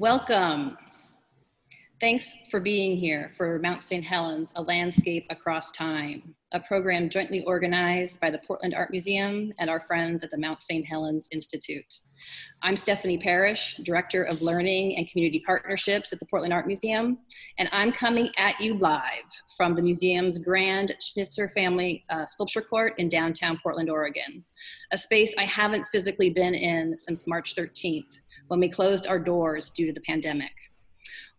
Welcome. Thanks for being here for Mount St. Helens, A Landscape Across Time, a program jointly organized by the Portland Art Museum and our friends at the Mount St. Helens Institute. I'm Stephanie Parrish, Director of Learning and Community Partnerships at the Portland Art Museum, and I'm coming at you live from the museum's grand Schnitzer Family sculpture court in downtown Portland, Oregon, a space I haven't physically been in since March 13th, when we closed our doors due to the pandemic.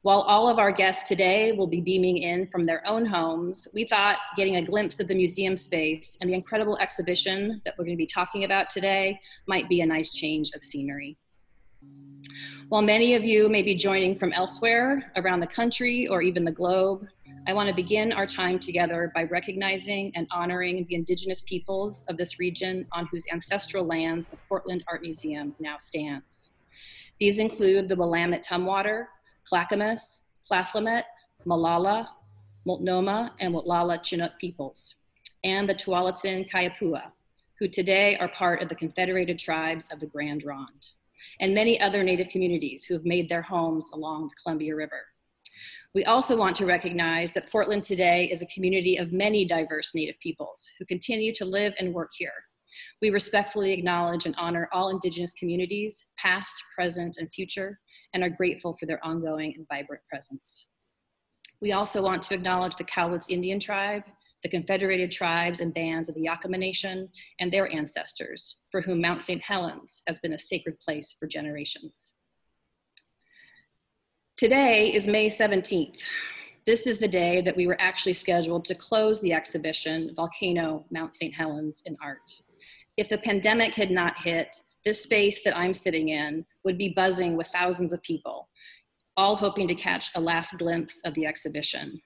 While all of our guests today will be beaming in from their own homes, we thought getting a glimpse of the museum space and the incredible exhibition that we're going to be talking about today might be a nice change of scenery. While many of you may be joining from elsewhere around the country or even the globe, I want to begin our time together by recognizing and honoring the Indigenous peoples of this region on whose ancestral lands the Portland Art Museum now stands. These include the Willamette Tumwater, Clackamas, Claflamet, Malala, Multnomah, and Watlala Chinook peoples, and the Tualatin Kayapua, who today are part of the Confederated Tribes of the Grand Ronde, and many other Native communities who have made their homes along the Columbia River. We also want to recognize that Portland today is a community of many diverse Native peoples who continue to live and work here. We respectfully acknowledge and honor all Indigenous communities, past, present, and future, and are grateful for their ongoing and vibrant presence. We also want to acknowledge the Cowlitz Indian Tribe, the Confederated Tribes and Bands of the Yakama Nation, and their ancestors, for whom Mount St. Helens has been a sacred place for generations. Today is May 17th. This is the day that we were actually scheduled to close the exhibition, Volcano, Mount St. Helens in Art. If the pandemic had not hit, this space that I'm sitting in would be buzzing with thousands of people, all hoping to catch a last glimpse of the exhibition.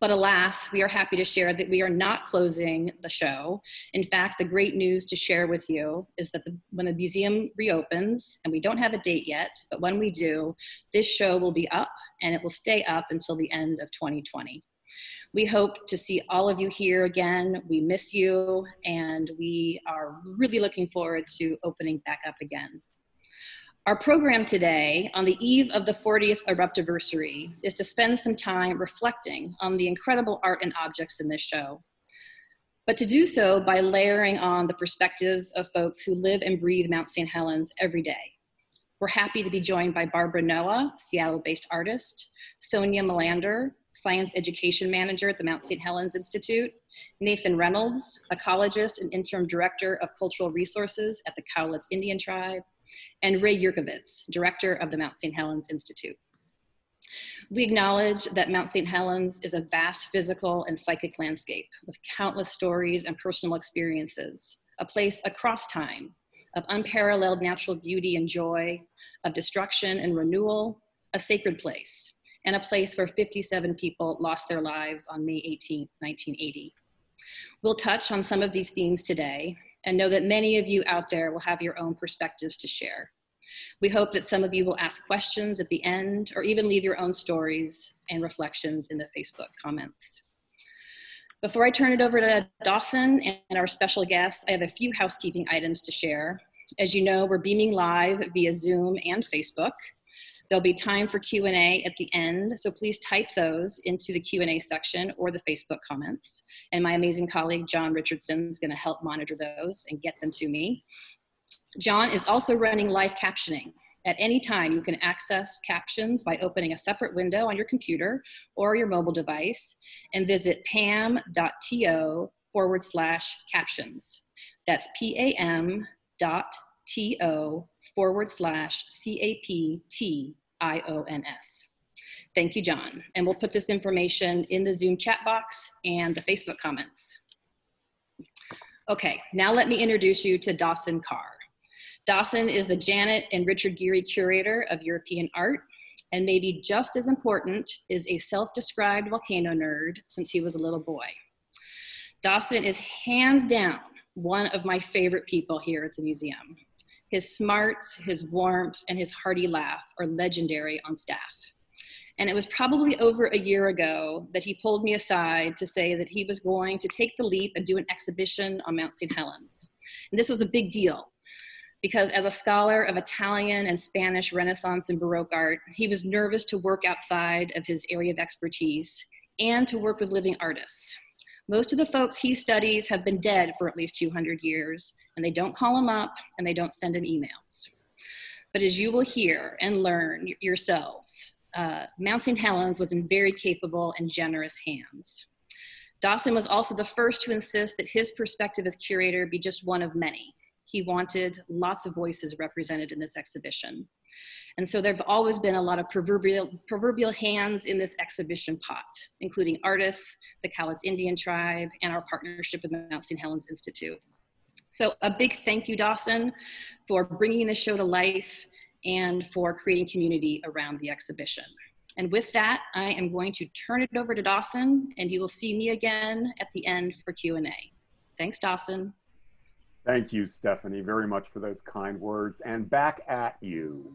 But alas, we are happy to share that we are not closing the show. In fact, the great news to share with you is that when the museum reopens, and we don't have a date yet, but when we do, this show will be up and it will stay up until the end of 2020. We hope to see all of you here again. We miss you, and we are really looking forward to opening back up again. Our program today, on the eve of the 40th Eruptiversary, is to spend some time reflecting on the incredible art and objects in this show, but to do so by layering on the perspectives of folks who live and breathe Mount St. Helens every day. We're happy to be joined by Barbara Noah, Seattle-based artist, Sonja Melander, Science Education Manager at the Mount St. Helens Institute, Nathan Reynolds, Ecologist and Interim Director of Cultural Resources at the Cowlitz Indian Tribe, and Ray Yurkewycz, Director of the Mount St. Helens Institute. We acknowledge that Mount St. Helens is a vast physical and psychic landscape with countless stories and personal experiences, a place across time of unparalleled natural beauty and joy, of destruction and renewal, a sacred place, and a place where 57 people lost their lives on May 18th, 1980. We'll touch on some of these themes today and know that many of you out there will have your own perspectives to share. We hope that some of you will ask questions at the end or even leave your own stories and reflections in the Facebook comments. Before I turn it over to Dawson and our special guests, I have a few housekeeping items to share. As you know, we're beaming live via Zoom and Facebook. There'll be time for Q&A at the end, so please type those into the Q&A section or the Facebook comments. And my amazing colleague, John Richardson, is going to help monitor those and get them to me. John is also running live captioning. At any time, you can access captions by opening a separate window on your computer or your mobile device and visit pam.to/captions. That's pam.to/captions. Thank you, John. And we'll put this information in the Zoom chat box and the Facebook comments. Okay, now let me introduce you to Dawson Carr. Dawson is the Janet and Richard Geary Curator of European Art, and maybe just as important, is a self-described volcano nerd since he was a little boy. Dawson is hands down one of my favorite people here at the museum. His smarts, his warmth, and his hearty laugh are legendary on staff. And it was probably over a year ago that he pulled me aside to say that he was going to take the leap and do an exhibition on Mount St. Helens. And this was a big deal, because as a scholar of Italian and Spanish Renaissance and Baroque art, he was nervous to work outside of his area of expertise and to work with living artists. Most of the folks he studies have been dead for at least 200 years, and they don't call him up and they don't send him emails. But as you will hear and learn yourselves, Mount St. Helens was in very capable and generous hands. Dawson was also the first to insist that his perspective as curator be just one of many. He wanted lots of voices represented in this exhibition. And so there've always been a lot of proverbial hands in this exhibition pot, including artists, the Cowlitz Indian Tribe, and our partnership with the Mount St. Helens Institute. So a big thank you, Dawson, for bringing the show to life and for creating community around the exhibition. And with that, I am going to turn it over to Dawson, and you will see me again at the end for Q&A. Thanks, Dawson. Thank you, Stephanie, very much for those kind words. And back at you.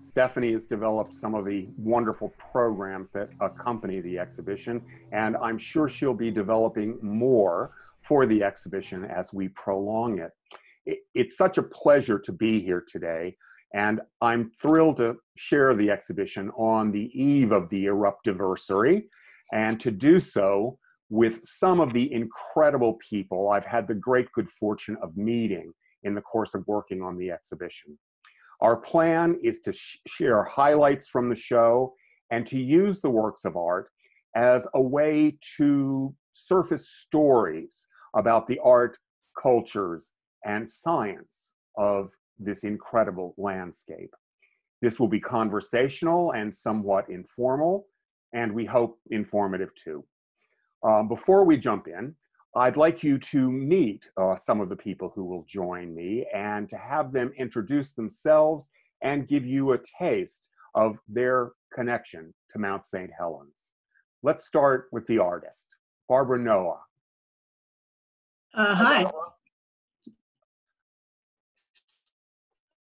Stephanie has developed some of the wonderful programs that accompany the exhibition, and I'm sure she'll be developing more for the exhibition as we prolong it. It's such a pleasure to be here today, and I'm thrilled to share the exhibition on the eve of the Eruptiversary, and to do so with some of the incredible people I've had the great good fortune of meeting in the course of working on the exhibition. Our plan is to share highlights from the show and to use the works of art as a way to surface stories about the art, cultures, and science of this incredible landscape. This will be conversational and somewhat informal, and we hope informative too. Before we jump in, I'd like you to meet some of the people who will join me and to have them introduce themselves and give you a taste of their connection to Mount St. Helens. Let's start with the artist, Barbara Noah. Hi.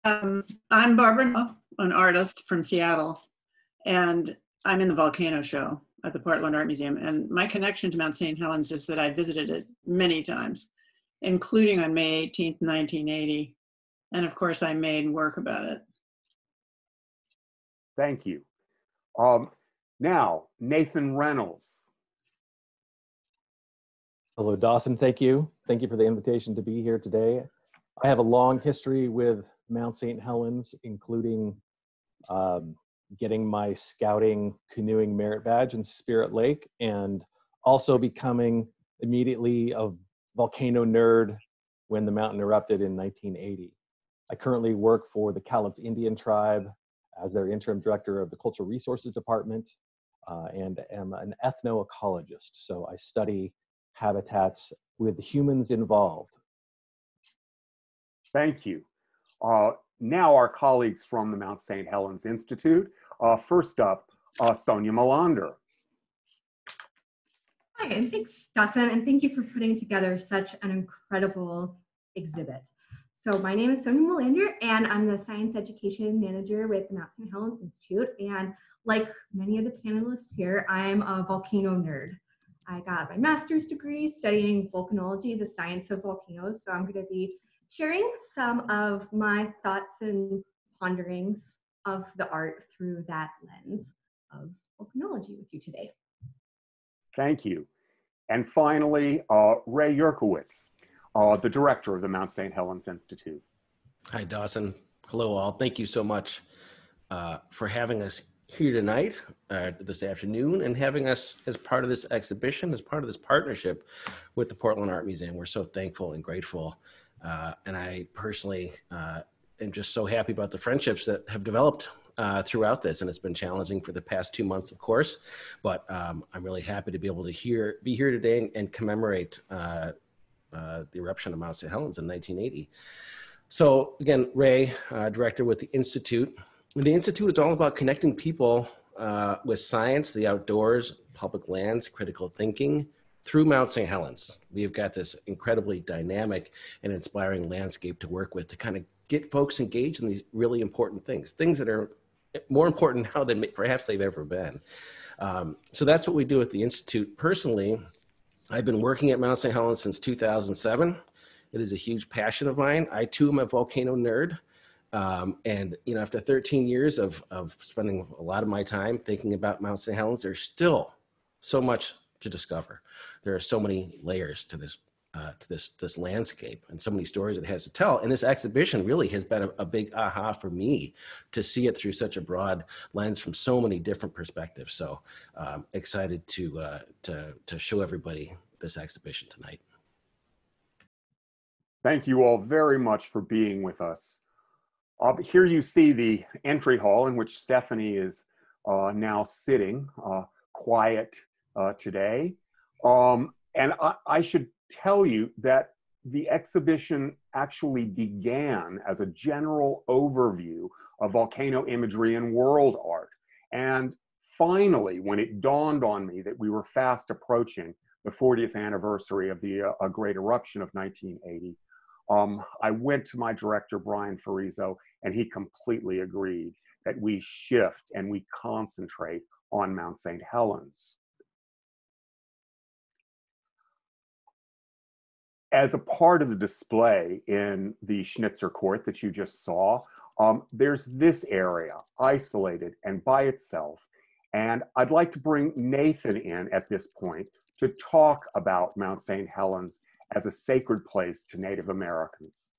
I'm Barbara Noah, an artist from Seattle, and I'm in the Volcano Show at the Portland Art Museum. And my connection to Mount St. Helens is that I visited it many times, including on May 18th, 1980. And of course I made work about it. Thank you. Now, Nathan Reynolds. Hello, Dawson, thank you. Thank you for the invitation to be here today. I have a long history with Mount St. Helens, including getting my scouting canoeing merit badge in Spirit Lake, and also becoming immediately a volcano nerd when the mountain erupted in 1980. I currently work for the Cowlitz Indian Tribe as their interim director of the Cultural Resources Department, and am an ethno-ecologist. So I study habitats with humans involved. Thank you. Now our colleagues from the Mount St. Helens Institute. First up, Sonja Melander. Hi, and thanks, Dawson, and thank you for putting together such an incredible exhibit. So my name is Sonja Melander, and I'm the Science Education Manager with the Mount St. Helens Institute, and like many of the panelists here, I'm a volcano nerd. I got my master's degree studying volcanology, the science of volcanoes, so I'm going to be sharing some of my thoughts and ponderings of the art through that lens of volcanology with you today. Thank you. And finally, Ray Yurkewycz, the director of the Mount St. Helens Institute. Hi, Dawson. Hello, all. Thank you so much for having us here tonight, this afternoon, and having us as part of this exhibition, as part of this partnership with the Portland Art Museum. We're so thankful and grateful. And I personally am just so happy about the friendships that have developed throughout this. And it's been challenging for the past 2 months, of course, but I'm really happy to be able to be here today and commemorate the eruption of Mount St. Helens in 1980. So again, Ray, director with the Institute. And the Institute is all about connecting people with science, the outdoors, public lands, critical thinking, through Mount St. Helens. We've got this incredibly dynamic and inspiring landscape to work with to kind of get folks engaged in these really important things, things that are more important now than perhaps they've ever been. So that's what we do at the Institute. Personally, I've been working at Mount St. Helens since 2007, It is a huge passion of mine. I too am a volcano nerd. And you know, after 13 years of spending a lot of my time thinking about Mount St. Helens, there's still so much to discover. There are so many layers to this landscape and so many stories it has to tell. And this exhibition really has been a big aha for me to see it through such a broad lens from so many different perspectives. So excited to show everybody this exhibition tonight. Thank you all very much for being with us. Here you see the entry hall in which Stephanie is now sitting, quiet today. And I should tell you that the exhibition actually began as a general overview of volcano imagery and world art. And finally, when it dawned on me that we were fast approaching the 40th anniversary of the great eruption of 1980, I went to my director, Brian Farizo, and he completely agreed that we shift and we concentrate on Mount St. Helens. As a part of the display in the Schnitzer Court that you just saw, there's this area, isolated and by itself. And I'd like to bring Nathan in at this point to talk about Mount St. Helens as a sacred place to Native Americans.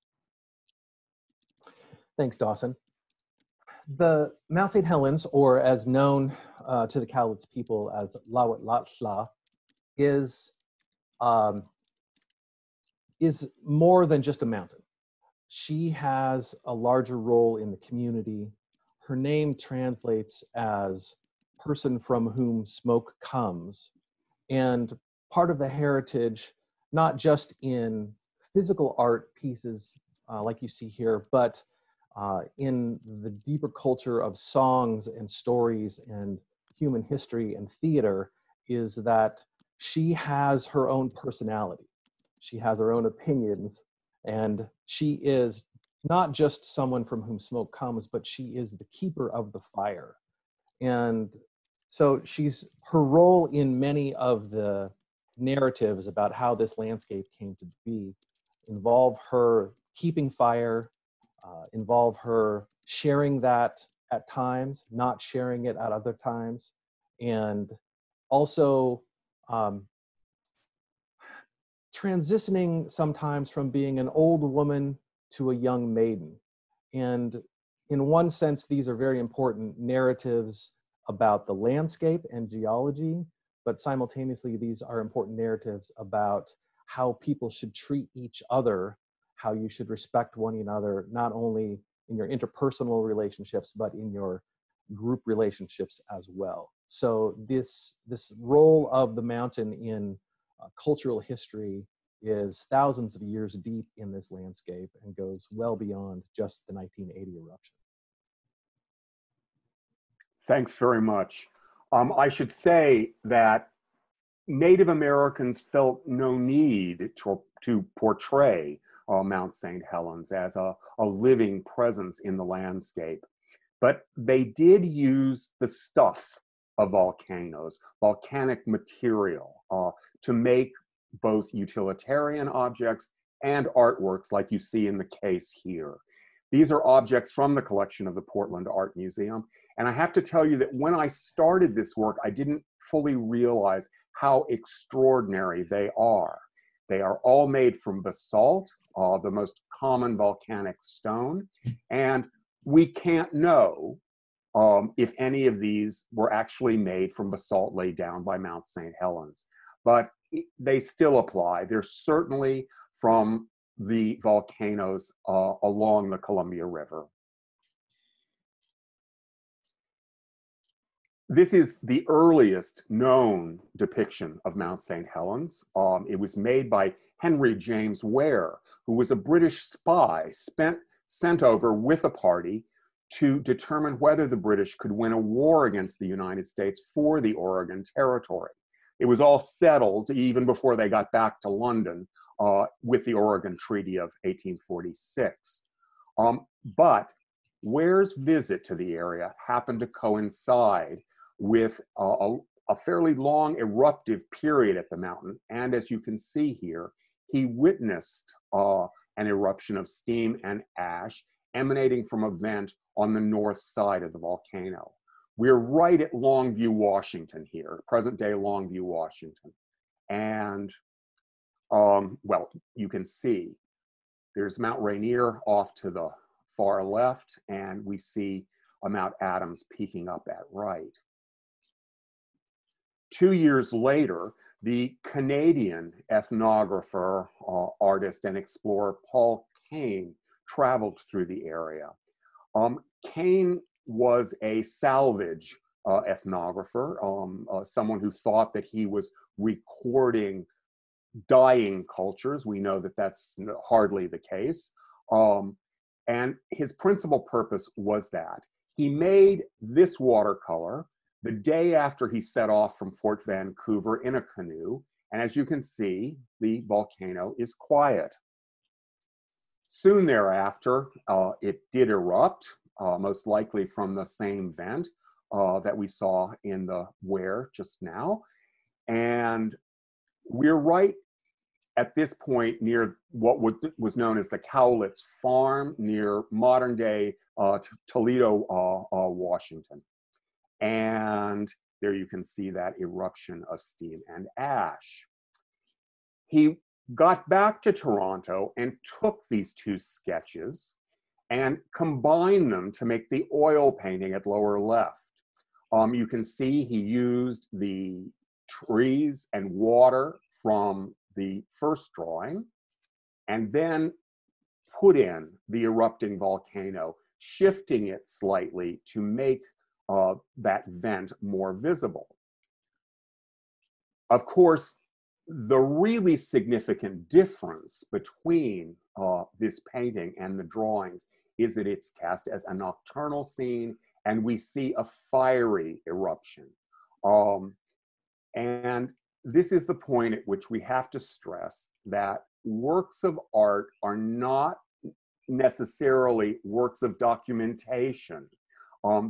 Thanks, Dawson. The Mount St. Helens, or as known to the Cowlitz people as Lawatlatla, is more than just a mountain. She has a larger role in the community. Her name translates as person from whom smoke comes, and part of the heritage, not just in physical art pieces like you see here, but in the deeper culture of songs and stories and human history and theater, is that she has her own personality. She has her own opinions, and she is not just someone from whom smoke comes, but she is the keeper of the fire. And so her role in many of the narratives about how this landscape came to be involve her keeping fire, involve her sharing that at times, not sharing it at other times, and also transitioning sometimes from being an old woman to a young maiden. And in one sense, these are very important narratives about the landscape and geology, but simultaneously, these are important narratives about how people should treat each other, how you should respect one another, not only in your interpersonal relationships, but in your group relationships as well. So this role of the mountain in cultural history is thousands of years deep in this landscape and goes well beyond just the 1980 eruption. Thanks very much. I should say that Native Americans felt no need to portray Mount St. Helens as a living presence in the landscape, but they did use the stuff of volcanoes, volcanic material, to make both utilitarian objects and artworks like you see in the case here. These are objects from the collection of the Portland Art Museum. And I have to tell you that when I started this work, I didn't fully realize how extraordinary they are. They are all made from basalt, the most common volcanic stone. And we can't know if any of these were actually made from basalt laid down by Mount St. Helens. But they still apply. They're certainly from the volcanoes along the Columbia River. This is the earliest known depiction of Mount St. Helens. It was made by Henry James Ware, who was a British spy sent over with a party to determine whether the British could win a war against the United States for the Oregon Territory. It was all settled even before they got back to London with the Oregon Treaty of 1846. But Ware's visit to the area happened to coincide with a fairly long eruptive period at the mountain. And as you can see here, he witnessed an eruption of steam and ash emanating from a vent on the north side of the volcano. We're right at Longview, Washington here, present-day Longview, Washington. And, well, you can see there's Mount Rainier off to the far left, and we see Mount Adams peaking up at right. 2 years later, the Canadian ethnographer, artist, and explorer Paul Kane traveled through the area. Kane was a salvage ethnographer, someone who thought that he was recording dying cultures. We know that that's hardly the case. And his principal purpose was that. He made this watercolor the day after he set off from Fort Vancouver in a canoe. And as you can see, the volcano is quiet. Soon thereafter, it did erupt, most likely from the same vent that we saw in the Ware just now. And we're right at this point near what was known as the Cowlitz Farm, near modern-day Toledo, Washington. And there you can see that eruption of steam and ash. He got back to Toronto and took these two sketches and combined them to make the oil painting at lower left. You can see he used the trees and water from the first drawing and then put in the erupting volcano, shifting it slightly to make that vent more visible. Of course, the really significant difference between this painting and the drawings is that it's cast as a nocturnal scene and we see a fiery eruption. And this is the point at which we have to stress that works of art are not necessarily works of documentation,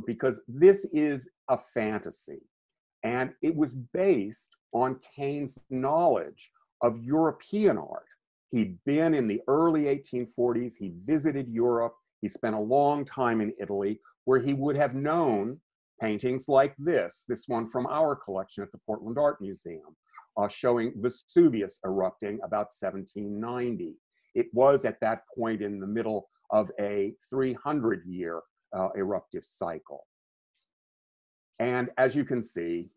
because this is a fantasy. And it was based on Kane's knowledge of European art. He'd been in the early 1840s, he visited Europe, he spent a long time in Italy, where he would have known paintings like this one from our collection at the Portland Art Museum, showing Vesuvius erupting about 1790. It was at that point in the middle of a 300-year eruptive cycle. And as you can see,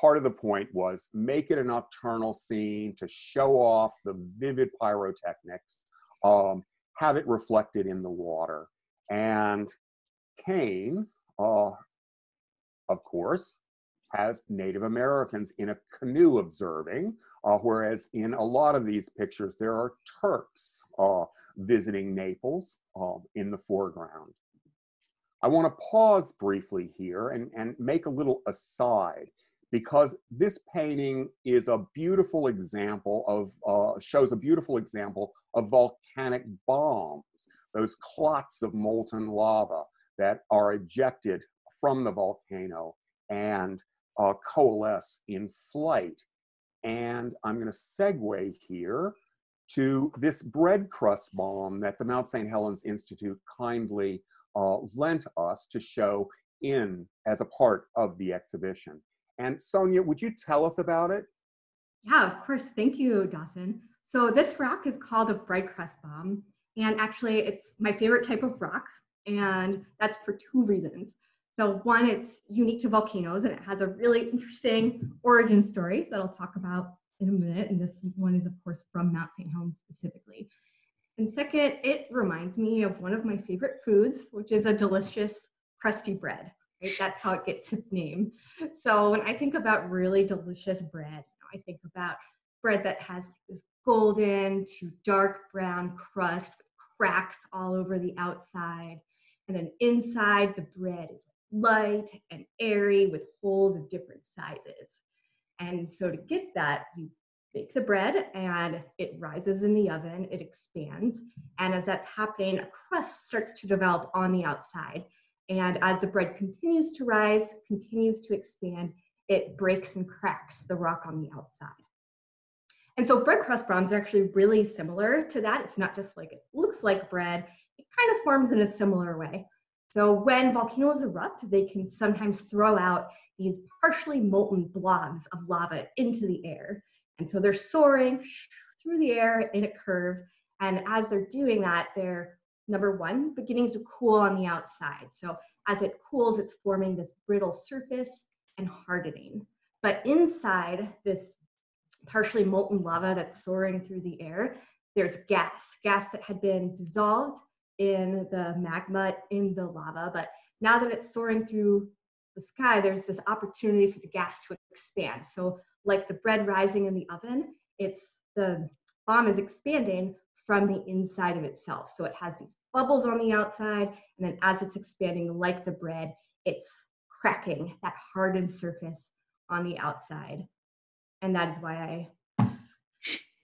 part of the point was make it a nocturnal scene to show off the vivid pyrotechnics, have it reflected in the water. And Kane, of course, has Native Americans in a canoe observing, whereas in a lot of these pictures, there are Turks visiting Naples in the foreground. I want to pause briefly here and make a little aside, because this painting is a beautiful example of, shows a beautiful example of volcanic bombs, those clots of molten lava that are ejected from the volcano and coalesce in flight. And I'm going to segue here to this bread crust bomb that the Mount St. Helens Institute kindly lent us to show as a part of the exhibition. And Sonja, would you tell us about it? Yeah, of course. Thank you, Dawson. So this rock is called a bread crust bomb. And actually, it's my favorite type of rock. And that's for two reasons. So one, it's unique to volcanoes and it has a really interesting origin story that I'll talk about in a minute. And this one is, of course, from Mount St. Helens specifically. And second, it reminds me of one of my favorite foods, which is a delicious crusty bread, right? That's how it gets its name. So when I think about really delicious bread, I think about bread that has this golden to dark brown crust, with cracks all over the outside. And then inside, the bread is light and airy with holes of different sizes. And so to get that, you bake the bread and it rises in the oven, it expands. And as that's happening, a crust starts to develop on the outside. And as the bread continues to rise, continues to expand, it breaks and cracks the rock on the outside. And so bread crust brahms are actually really similar to that. It's not just like it looks like bread, it kind of forms in a similar way. So when volcanoes erupt, they can sometimes throw out these partially molten blobs of lava into the air. And so they're soaring through the air in a curve. And as they're doing that, they're, number one, beginning to cool on the outside. So as it cools, it's forming this brittle surface and hardening. But inside this partially molten lava that's soaring through the air, there's gas that had been dissolved in the magma in the lava. But now that it's soaring through the sky, there's this opportunity for the gas to expand. So like the bread rising in the oven, it's the bomb is expanding from the inside of itself. So it has these bubbles on the outside, and then as it's expanding like the bread, it's cracking that hardened surface on the outside. And that is why I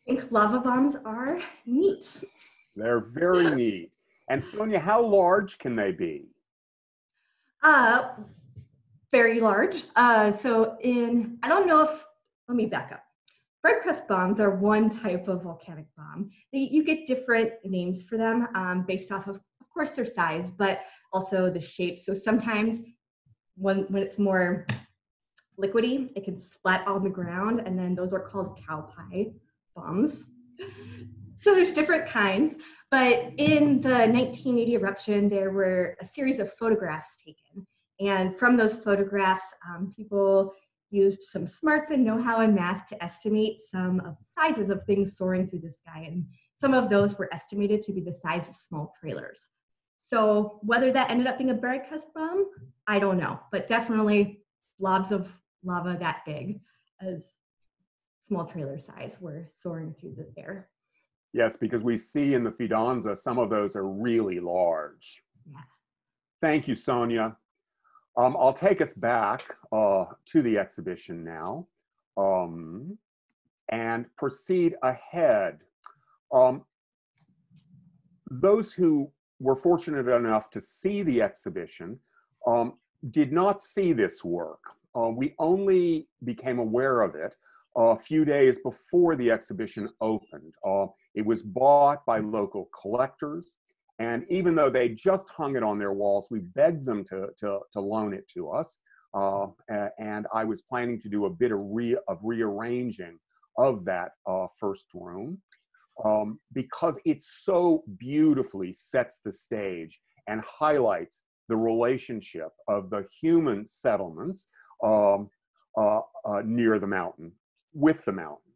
think lava bombs are neat. They're very neat. And Sonja, how large can they be? Very large. I don't know if, let me back up. Bread crust bombs are one type of volcanic bomb. You get different names for them based off of course, their size, but also the shape. So sometimes when it's more liquidy, it can splat on the ground, and then those are called cow pie bombs. So there's different kinds, but in the 1980 eruption, there were a series of photographs taken. And from those photographs, people used some smarts and know-how and math to estimate some of the sizes of things soaring through the sky. And some of those were estimated to be the size of small trailers. So whether that ended up being a bread crust bomb, I don't know, but definitely blobs of lava that big as small trailer size were soaring through the air. Yes, because we see in the Fidanza, some of those are really large. Yeah. Thank you, Sonja. I'll take us back to the exhibition now and proceed ahead. Those who were fortunate enough to see the exhibition did not see this work. We only became aware of it a few days before the exhibition opened. It was bought by local collectors, and even though they just hung it on their walls, we begged them to loan it to us. And I was planning to do a bit of rearranging of that first room because it so beautifully sets the stage and highlights the relationship of the human settlements near the mountain with the mountain.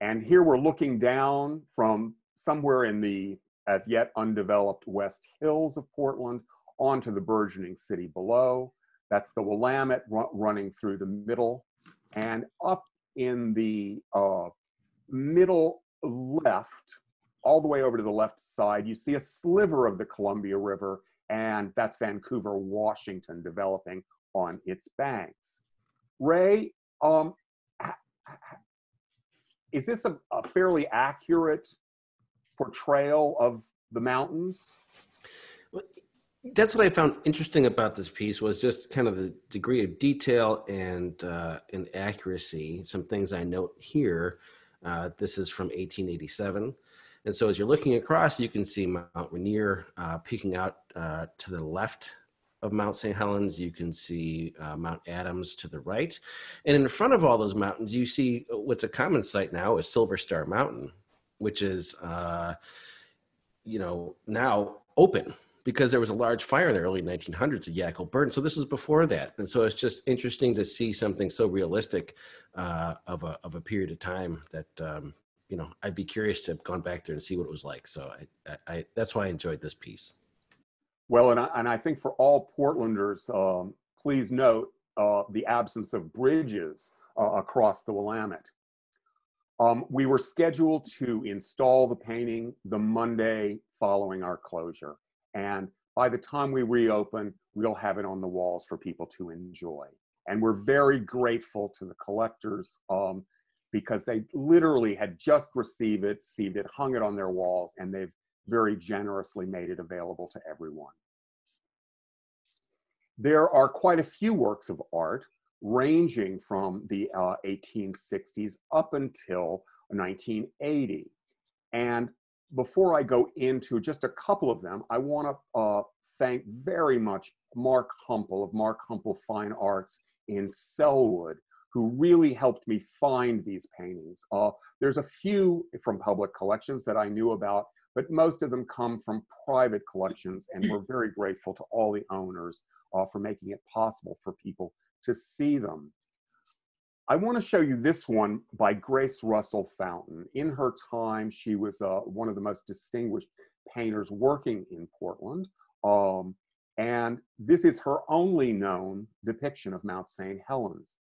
And here we're looking down from somewhere in the as yet undeveloped West Hills of Portland onto the burgeoning city below. That's the Willamette running through the middle. And up in the middle left, all the way over to the left side, you see a sliver of the Columbia River, and that's Vancouver, Washington, developing on its banks. Ray, is this a fairly accurate portrayal of the mountains? Well, that's what I found interesting about this piece was just kind of the degree of detail and accuracy. Some things I note here, this is from 1887. And so as you're looking across, you can see Mount Rainier peeking out to the left of Mount St. Helens. You can see Mount Adams to the right. And in front of all those mountains, you see what's a common sight now is Silver Star Mountain, which is, now open because there was a large fire in the early 1900s at Yakima burned. So this was before that. And so it's just interesting to see something so realistic of a period of time that, I'd be curious to have gone back there and see what it was like. So I that's why I enjoyed this piece. Well, and I think for all Portlanders, please note the absence of bridges across the Willamette. We were scheduled to install the painting the Monday following our closure. And by the time we reopen, we'll have it on the walls for people to enjoy. And we're very grateful to the collectors because they literally had just received it, hung it on their walls, and they've very generously made it available to everyone. There are quite a few works of art ranging from the 1860s up until 1980. And before I go into just a couple of them, I want to thank very much Mark Humple of Mark Humple Fine Arts in Selwood, who really helped me find these paintings. There's a few from public collections that I knew about, but most of them come from private collections, and we're very grateful to all the owners for making it possible for people to see them. I want to show you this one by Grace Russell Fountain. In her time, she was one of the most distinguished painters working in Portland. And this is her only known depiction of Mount St. Helens.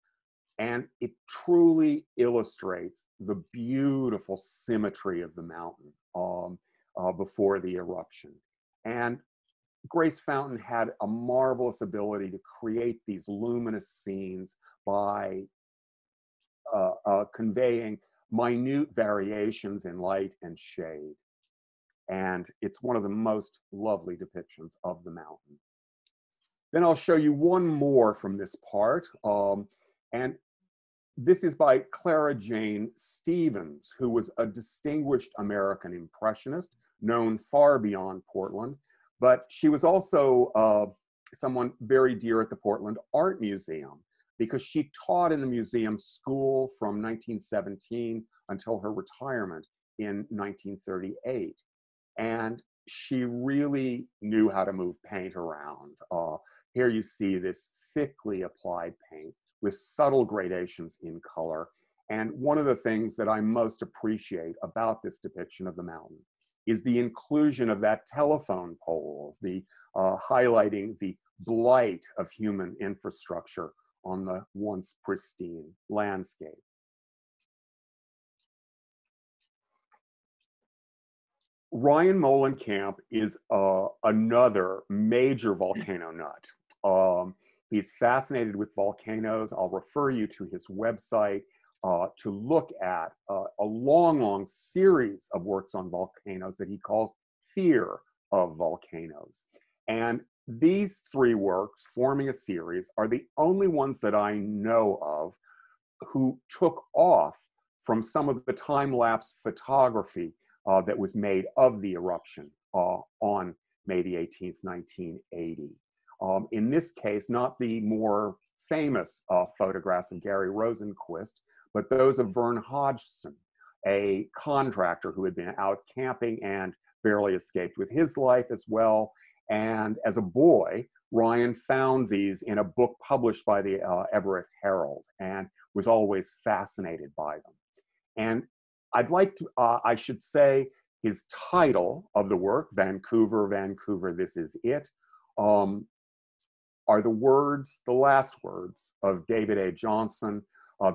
And it truly illustrates the beautiful symmetry of the mountain before the eruption. And Grace Fountain had a marvelous ability to create these luminous scenes by conveying minute variations in light and shade. And it's one of the most lovely depictions of the mountain. Then I'll show you one more from this part. And this is by Clara Jane Stevens, who was a distinguished American impressionist, known far beyond Portland. But she was also someone very dear at the Portland Art Museum, because she taught in the museum school from 1917 until her retirement in 1938. And she really knew how to move paint around. Here you see this thickly applied paint with subtle gradations in color. And one of the things that I most appreciate about this depiction of the mountain is the inclusion of that telephone pole, the highlighting the blight of human infrastructure on the once pristine landscape. Ryan Molenkamp is another major volcano nut. He's fascinated with volcanoes. I'll refer you to his website to look at a long, long series of works on volcanoes that he calls Fear of Volcanoes. And these three works, forming a series, are the only ones that I know of who took off from some of the time-lapse photography that was made of the eruption on May the 18th, 1980. In this case, not the more famous photographs of Gary Rosenquist, but those of Vern Hodgson, a contractor who had been out camping and barely escaped with his life as well. And as a boy, Ryan found these in a book published by the Everett Herald and was always fascinated by them. And I'd like to, I should say, his title of the work, Vancouver, Vancouver, This Is It, are the words, the last words of David A. Johnson,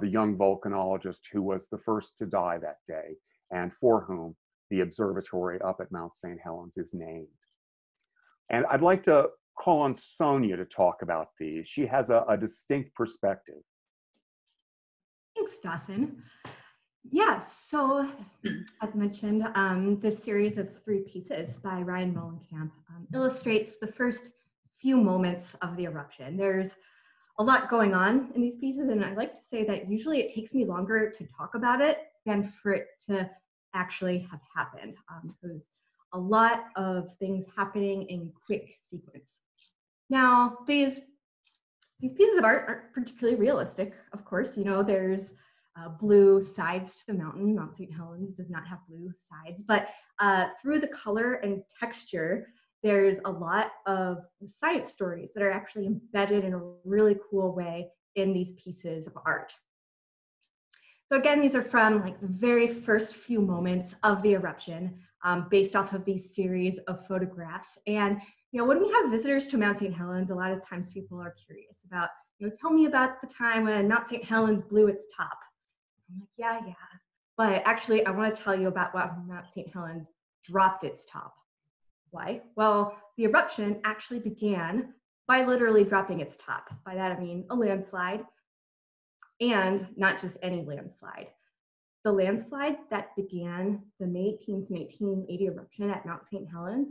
the young volcanologist who was the first to die that day and for whom the observatory up at Mount St. Helens is named. And I'd like to call on Sonja to talk about these. She has a distinct perspective. Thanks, Dawson. Yeah, so as mentioned, this series of three pieces by Ryan Molenkamp illustrates the first few moments of the eruption. There's a lot going on in these pieces, and I like to say that usually it takes me longer to talk about it than for it to actually have happened. A lot of things happening in quick sequence. Now, these pieces of art aren't particularly realistic, of course. You know, there's blue sides to the mountain. Mount St. Helens does not have blue sides, but through the color and texture, there's a lot of science stories that are actually embedded in a really cool way in these pieces of art. So again, these are from like the very first few moments of the eruption, based off of these series of photographs. And you know, when we have visitors to Mount St. Helens, a lot of times people are curious about, you know, tell me about the time when Mount St. Helens blew its top. I'm like, yeah. But actually, I want to tell you about what Mount St. Helens dropped its top. Why? Well, the eruption actually began by literally dropping its top. By that, I mean a landslide, and not just any landslide. The landslide that began the May 18th, 1980 eruption at Mount St. Helens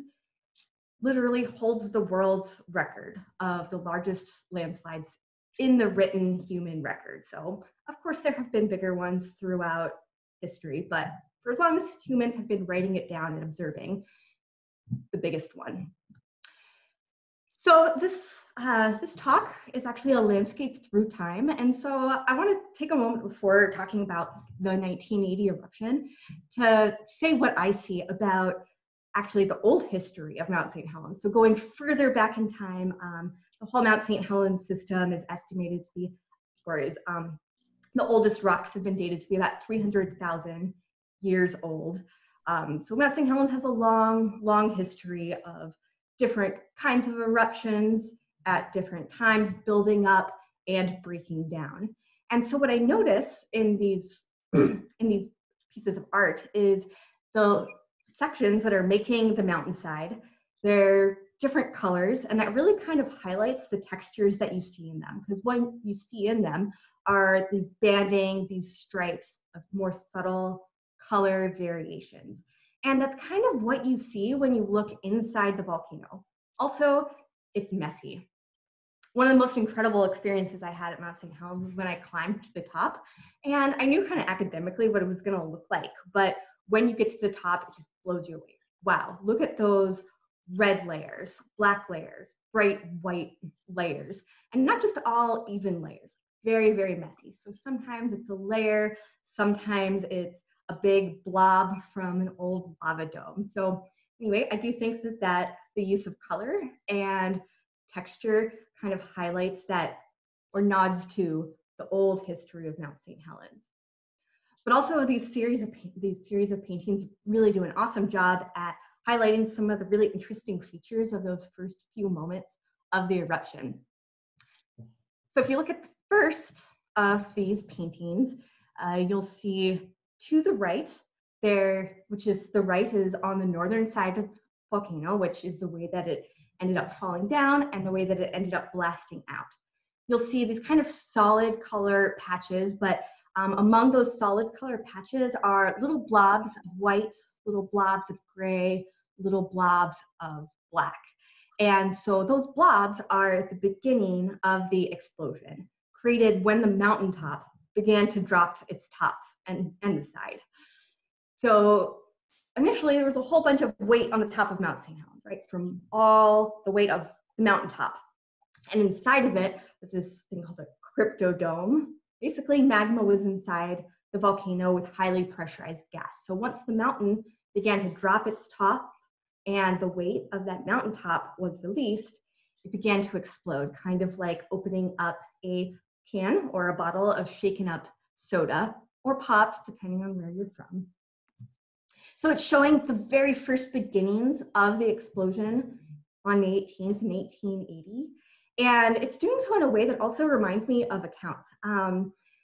literally holds the world's record of the largest landslides in the written human record. So, of course, there have been bigger ones throughout history, but for as long as humans have been writing it down and observing, the biggest one. So this talk is actually a landscape through time, and so I want to take a moment before talking about the 1980 eruption to say what I see about actually the old history of Mount St. Helens. So going further back in time, the whole Mount St. Helens system is estimated to be, or is, the oldest rocks have been dated to be about 300,000 years old. So Mount St. Helens has a long, long history of different kinds of eruptions at different times, building up and breaking down. And so what I notice in these, pieces of art is the sections that are making the mountainside, they're different colors, and that really kind of highlights the textures that you see in them, because what you see in them are these banding, these stripes of more subtle color variations. And that's kind of what you see when you look inside the volcano. Also, it's messy. One of the most incredible experiences I had at Mount St. Helens was when I climbed to the top, and I knew kind of academically what it was going to look like, but when you get to the top, it just blows you away. Wow, look at those red layers, black layers, bright white layers, and not just all even layers, very, very messy. So sometimes it's a layer, sometimes it's a big blob from an old lava dome. So anyway, I do think that, the use of color and texture kind of highlights that or nods to the old history of Mount St. Helens. But also these series of paintings really do an awesome job at highlighting some of the really interesting features of those first few moments of the eruption. So if you look at the first of these paintings, you'll see to the right there, which is the right is on the northern side of the volcano, which is the way that it ended up falling down and the way that it ended up blasting out. You'll see these kind of solid color patches, but among those solid color patches are little blobs of white, little blobs of gray, little blobs of black. And so those blobs are the beginning of the explosion, created when the mountaintop began to drop its top and the side. So initially there was a whole bunch of weight on the top of Mount St. Helens, right? From all the weight of the mountaintop. And inside of it was this thing called a cryptodome. Basically, magma was inside the volcano with highly pressurized gas. So once the mountain began to drop its top and the weight of that mountaintop was released, it began to explode, kind of like opening up a can or a bottle of shaken up soda or pop, depending on where you're from. So it's showing the very first beginnings of the explosion on May 18th in 1880. And it's doing so in a way that also reminds me of accounts.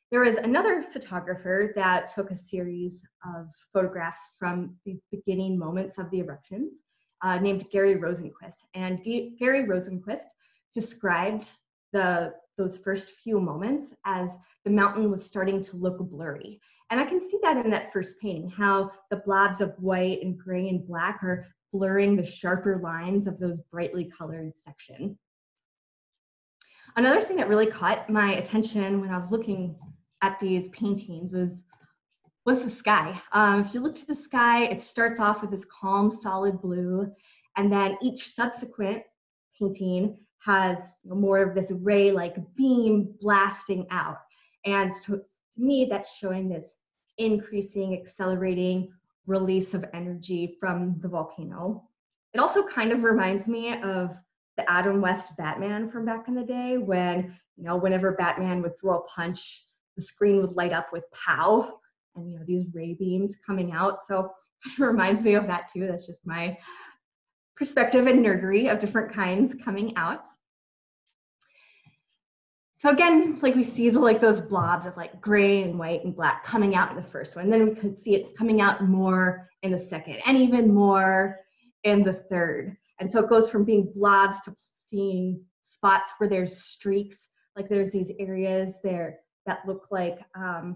There was another photographer that took a series of photographs from these beginning moments of the eruptions named Gary Rosenquist. And Gary Rosenquist described those first few moments as the mountain was starting to look blurry. And I can see that in that first painting, how the blobs of white and gray and black are blurring the sharper lines of those brightly colored sections. Another thing that really caught my attention when I was looking at these paintings was the sky. If you look to the sky, it starts off with this calm, solid blue, and then each subsequent painting has more of this ray-like beam blasting out. And to me, that's showing this increasing, accelerating release of energy from the volcano. It also kind of reminds me of the Adam West Batman from back in the day when, you know, whenever Batman would throw a punch, the screen would light up with pow and, you know, these ray beams coming out. So it reminds me of that too. That's just my perspective and nerdery of different kinds coming out. So again, like we see the, like those blobs of like gray and white and black coming out in the first one. Then we can see it coming out more in the second and even more in the third. And so it goes from being blobs to seeing spots where there's streaks, like there's these areas there that look like kind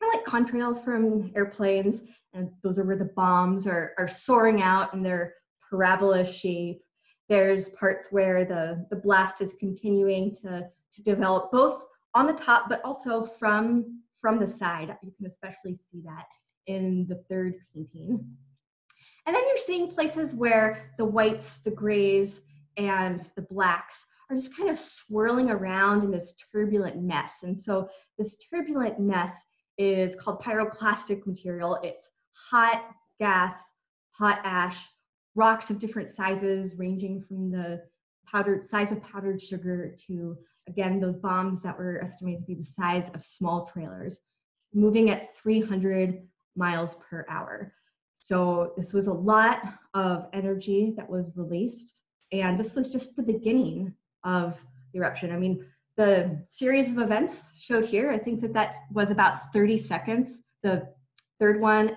of like contrails from airplanes, and those are where the bombs are soaring out in their parabola shape. There's parts where the blast is continuing to develop both on the top, but also from from the side. You can especially see that in the third painting. And then you're seeing places where the whites, the grays, and the blacks are just kind of swirling around in this turbulent mess. And so this turbulent mess is called pyroclastic material. It's hot gas, hot ash, rocks of different sizes, ranging from the powdered size of powdered sugar to, again, those bombs that were estimated to be the size of small trailers, moving at 300 miles per hour. So this was a lot of energy that was released, and this was just the beginning of the eruption. I mean, the series of events showed here, I think that was about 30 seconds. The third one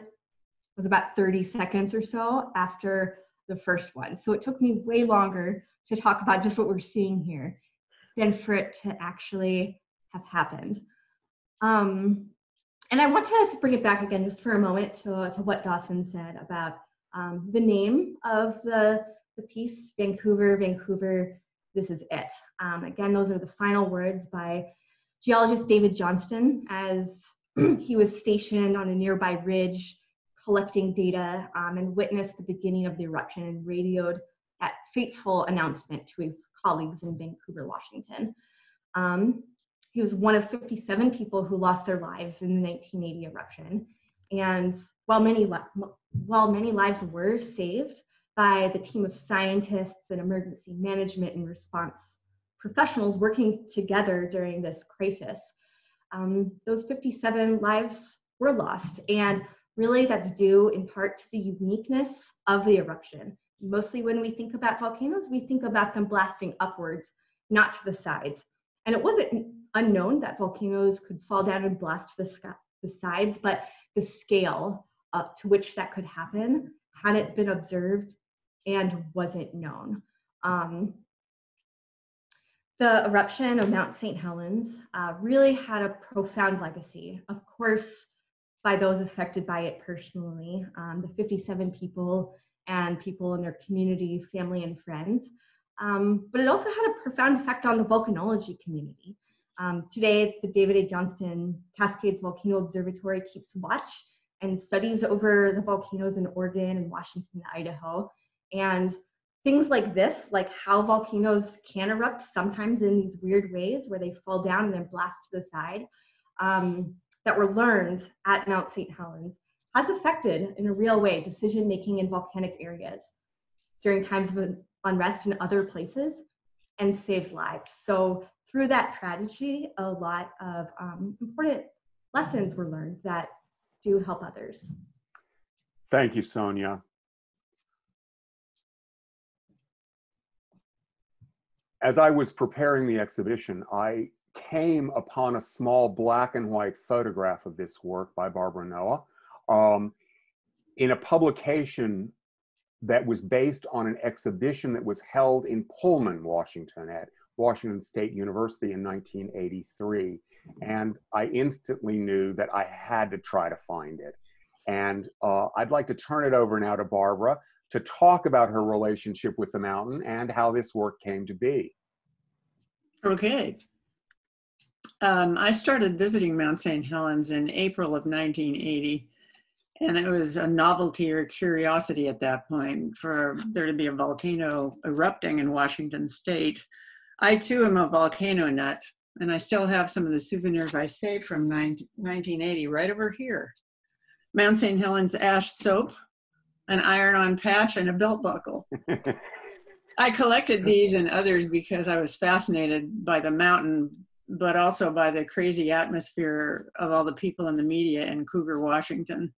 was about 30 seconds or so after the first one. So it took me way longer to talk about just what we're seeing here than for it to actually have happened. And I want to bring it back again just for a moment to what Dawson said about the name of the piece, Vancouver, Vancouver, this is it. Again, those are the final words by geologist David Johnston as he was stationed on a nearby ridge collecting data and witnessed the beginning of the eruption and radioed that fateful announcement to his colleagues in Vancouver, Washington. He was one of 57 people who lost their lives in the 1980 eruption. And while many lives were saved by the team of scientists and emergency management and response professionals working together during this crisis, those 57 lives were lost. And really that's due in part to the uniqueness of the eruption. Mostly when we think about volcanoes, we think about them blasting upwards, not to the sides. And it wasn't unknown that volcanoes could fall down and blast to the sides, but the scale up to which that could happen hadn't been observed and wasn't known. The eruption of Mount St. Helens really had a profound legacy, of course, by those affected by it personally, the 57 people and people in their community, family, and friends. But it also had a profound effect on the volcanology community. Today, the David A. Johnston Cascades Volcano Observatory keeps watch and studies over the volcanoes in Oregon and Washington, Idaho. And things like this, like how volcanoes can erupt sometimes in these weird ways where they fall down and then blast to the side, that were learned at Mount St. Helens, has affected in a real way decision-making in volcanic areas during times of unrest in other places and saved lives. So through that tragedy, a lot of important lessons were learned that do help others. Thank you, Sonja. As I was preparing the exhibition, I came upon a small black and white photograph of this work by Barbara Noah in a publication that was based on an exhibition that was held in Pullman, Washington at Washington State University in 1983. And I instantly knew that I had to try to find it. And I'd like to turn it over now to Barbara to talk about her relationship with the mountain and how this work came to be. Okay. I started visiting Mount St. Helens in April of 1980. And it was a novelty or curiosity at that point for there to be a volcano erupting in Washington state. I too am a volcano nut, and I still have some of the souvenirs I saved from 1980 right over here. Mount St. Helens ash soap, an iron-on patch, and a belt buckle. I collected these and others because I was fascinated by the mountain, but also by the crazy atmosphere of all the people in the media in Cougar, Washington.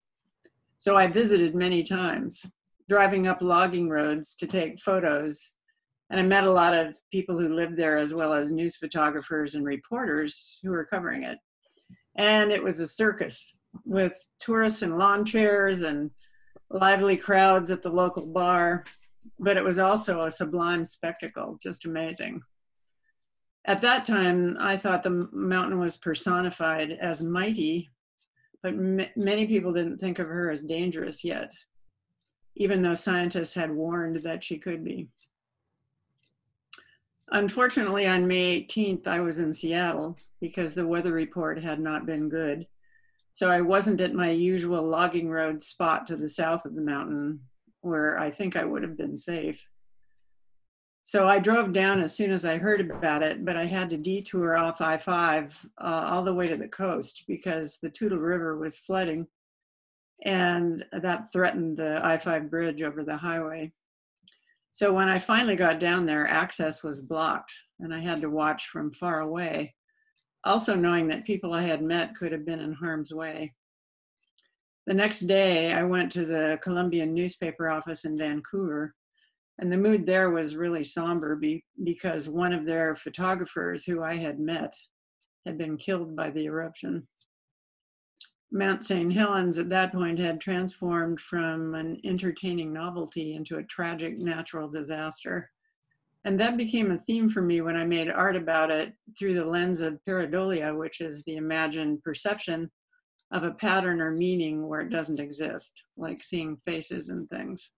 So I visited many times, driving up logging roads to take photos. And I met a lot of people who lived there as well as news photographers and reporters who were covering it. And it was a circus with tourists and lawn chairs and lively crowds at the local bar. But it was also a sublime spectacle, just amazing. At that time, I thought the mountain was personified as mighty, but many people didn't think of her as dangerous yet, even though scientists had warned that she could be. Unfortunately, on May 18th, I was in Seattle because the weather report had not been good So I wasn't at my usual logging road spot to the south of the mountain where I think I would have been safe. So I drove down as soon as I heard about it, but I had to detour off I-5 all the way to the coast because the Toutle River was flooding and that threatened the I-5 bridge over the highway. So when I finally got down there, access was blocked and I had to watch from far away, also knowing that people I had met could have been in harm's way. The next day, I went to the Columbian newspaper office in Vancouver. And the mood there was really somber because one of their photographers who I had met had been killed by the eruption. Mount St. Helens at that point had transformed from an entertaining novelty into a tragic natural disaster. And that became a theme for me when I made art about it through the lens of pareidolia, which is the imagined perception of a pattern or meaning where it doesn't exist, like seeing faces and things.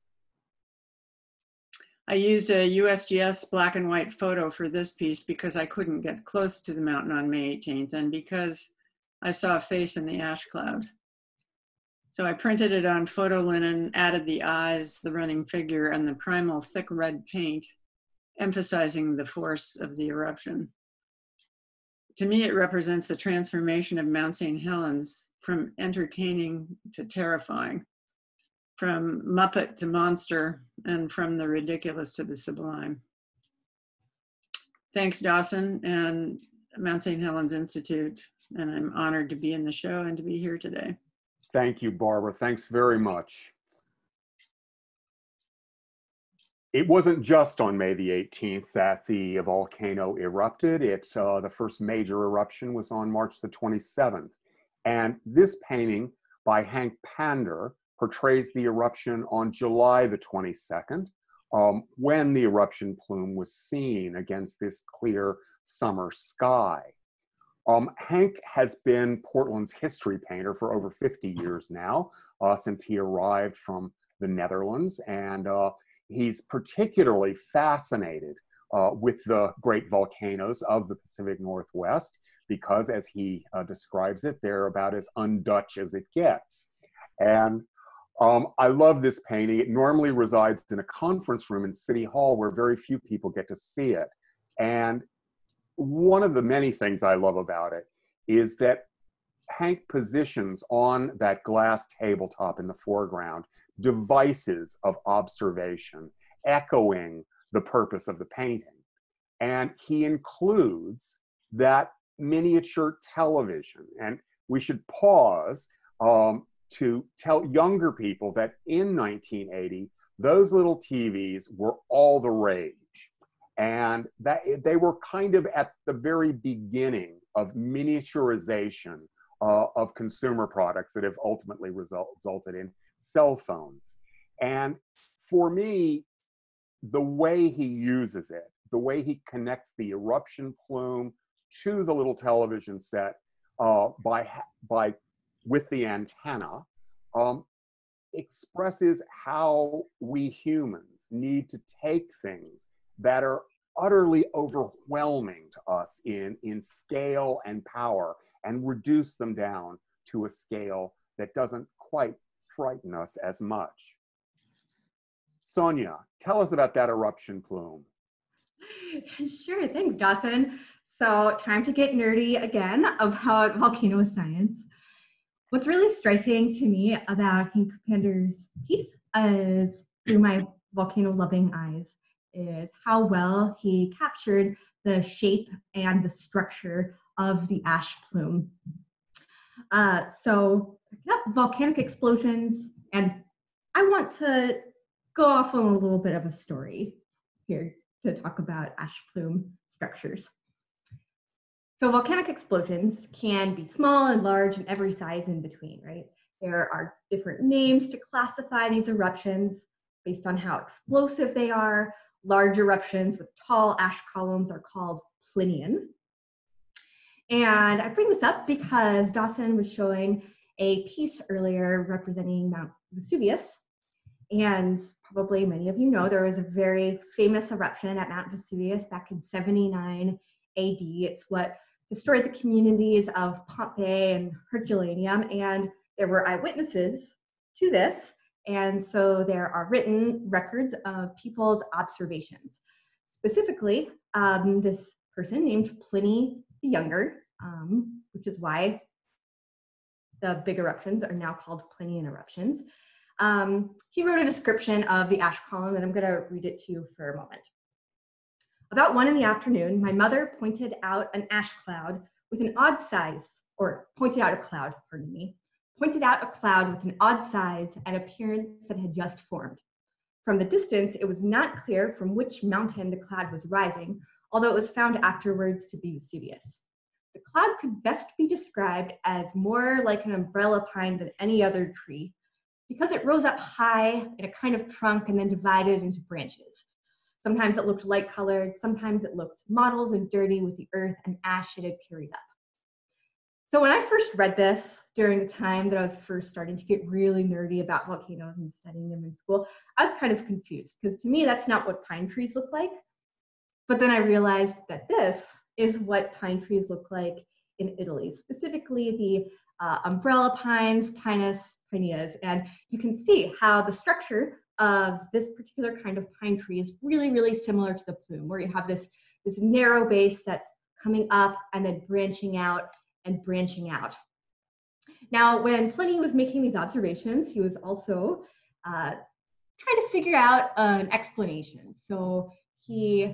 I used a USGS black and white photo for this piece because I couldn't get close to the mountain on May 18th and because I saw a face in the ash cloud. So I printed it on photo linen, added the eyes, the running figure, and the primal thick red paint, emphasizing the force of the eruption. To me, it represents the transformation of Mount St. Helens from entertaining to terrifying, from Muppet to monster, and from the ridiculous to the sublime. Thanks, Dawson and Mount St. Helens Institute, and I'm honored to be in the show and to be here today. Thank you, Barbara. Thanks very much. It wasn't just on May the 18th that the volcano erupted. The first major eruption was on March the 27th. And this painting by Hank Pander portrays the eruption on July the 22nd, when the eruption plume was seen against this clear summer sky. Hank has been Portland's history painter for over 50 years now, since he arrived from the Netherlands, and he's particularly fascinated with the great volcanoes of the Pacific Northwest because, as he describes it, they're about as un-Dutch as it gets. And I love this painting. It normally resides in a conference room in City Hall where very few people get to see it. And one of the many things I love about it is that Hank positions on that glass tabletop in the foreground devices of observation, echoing the purpose of the painting. And he includes that miniature television. And we should pause to tell younger people that in 1980, those little TVs were all the rage. And that they were kind of at the very beginning of miniaturization of consumer products that have ultimately resulted in cell phones. And for me, the way he uses it, the way he connects the eruption plume to the little television set with the antenna, expresses how we humans need to take things that are utterly overwhelming to us in scale and power and reduce them down to a scale that doesn't quite frighten us as much. Sonja, tell us about that eruption plume. Sure, thanks, Dawson. So time to get nerdy again about volcano science. What's really striking to me about Hank Pander's piece is, through my volcano-loving eyes, is how well he captured the shape and the structure of the ash plume. Volcanic explosions, and I want to go off on a little bit of a story here to talk about ash plume structures. So volcanic explosions can be small and large and every size in between, right? There are different names to classify these eruptions based on how explosive they are. Large eruptions with tall ash columns are called plinian. And I bring this up because Dawson was showing a piece earlier representing Mount Vesuvius. And probably many of you know there was a very famous eruption at Mount Vesuvius back in 79 AD. It's what destroyed the communities of Pompeii and Herculaneum, and there were eyewitnesses to this, and so there are written records of people's observations. Specifically, this person named Pliny the Younger, which is why the big eruptions are now called Plinian eruptions. He wrote a description of the ash column, and I'm going to read it to you for a moment. About 1 in the afternoon, my mother pointed out an ash cloud with an odd size, or pointed out a cloud, pardon me, pointed out a cloud with an odd size and appearance that had just formed. From the distance, it was not clear from which mountain the cloud was rising, although it was found afterwards to be Vesuvius. The cloud could best be described as more like an umbrella pine than any other tree, because it rose up high in a kind of trunk and then divided into branches. Sometimes it looked light-colored, sometimes it looked mottled and dirty with the earth and ash it had carried up. So when I first read this, during the time that I was first starting to get really nerdy about volcanoes and studying them in school, I was kind of confused, because to me, that's not what pine trees look like. But then I realized that this is what pine trees look like in Italy, specifically the umbrella pines, Pinus pineas, and you can see how the structure of this particular kind of pine tree is really, really similar to the plume, where you have this narrow base that's coming up and then branching out and branching out. Now, when Pliny was making these observations, he was also trying to figure out an explanation. So he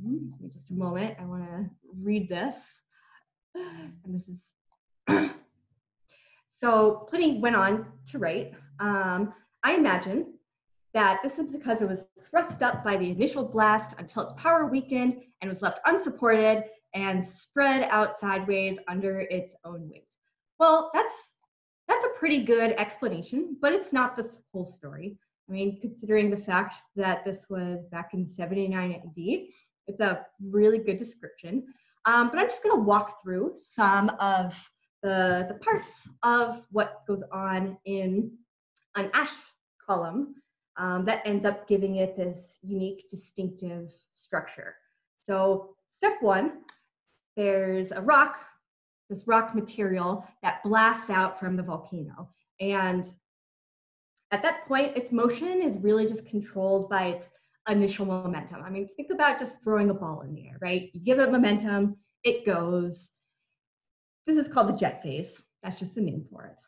give me just a moment, I want to read this. And this is so Pliny went on to write, I imagine that this is because it was thrust up by the initial blast until its power weakened and was left unsupported and spread out sideways under its own weight. Well, that's a pretty good explanation, but it's not the whole story. I mean, considering the fact that this was back in 79 AD, it's a really good description, but I'm just going to walk through some of the parts of what goes on in an ash column that ends up giving it this unique, distinctive structure. So step one, there's a rock, this rock material that blasts out from the volcano. And at that point, its motion is really just controlled by its initial momentum. I mean, think about just throwing a ball in the air, right? You give it momentum, it goes. This is called the jet phase. That's just the name for it.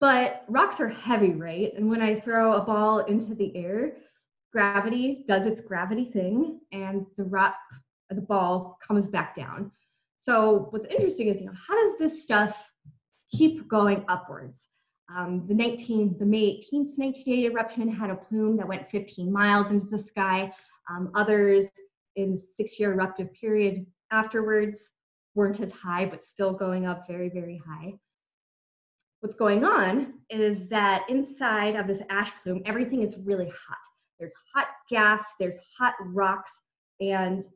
But rocks are heavy, right? And when I throw a ball into the air, gravity does its gravity thing, and the ball comes back down. So what's interesting is, how does this stuff keep going upwards? The May 18th, 1980 eruption had a plume that went 15 miles into the sky. Others in the 6-year eruptive period afterwards weren't as high, but still going up very, very high. What's going on is that inside of this ash plume, everything is really hot. There's hot gas, there's hot rocks, and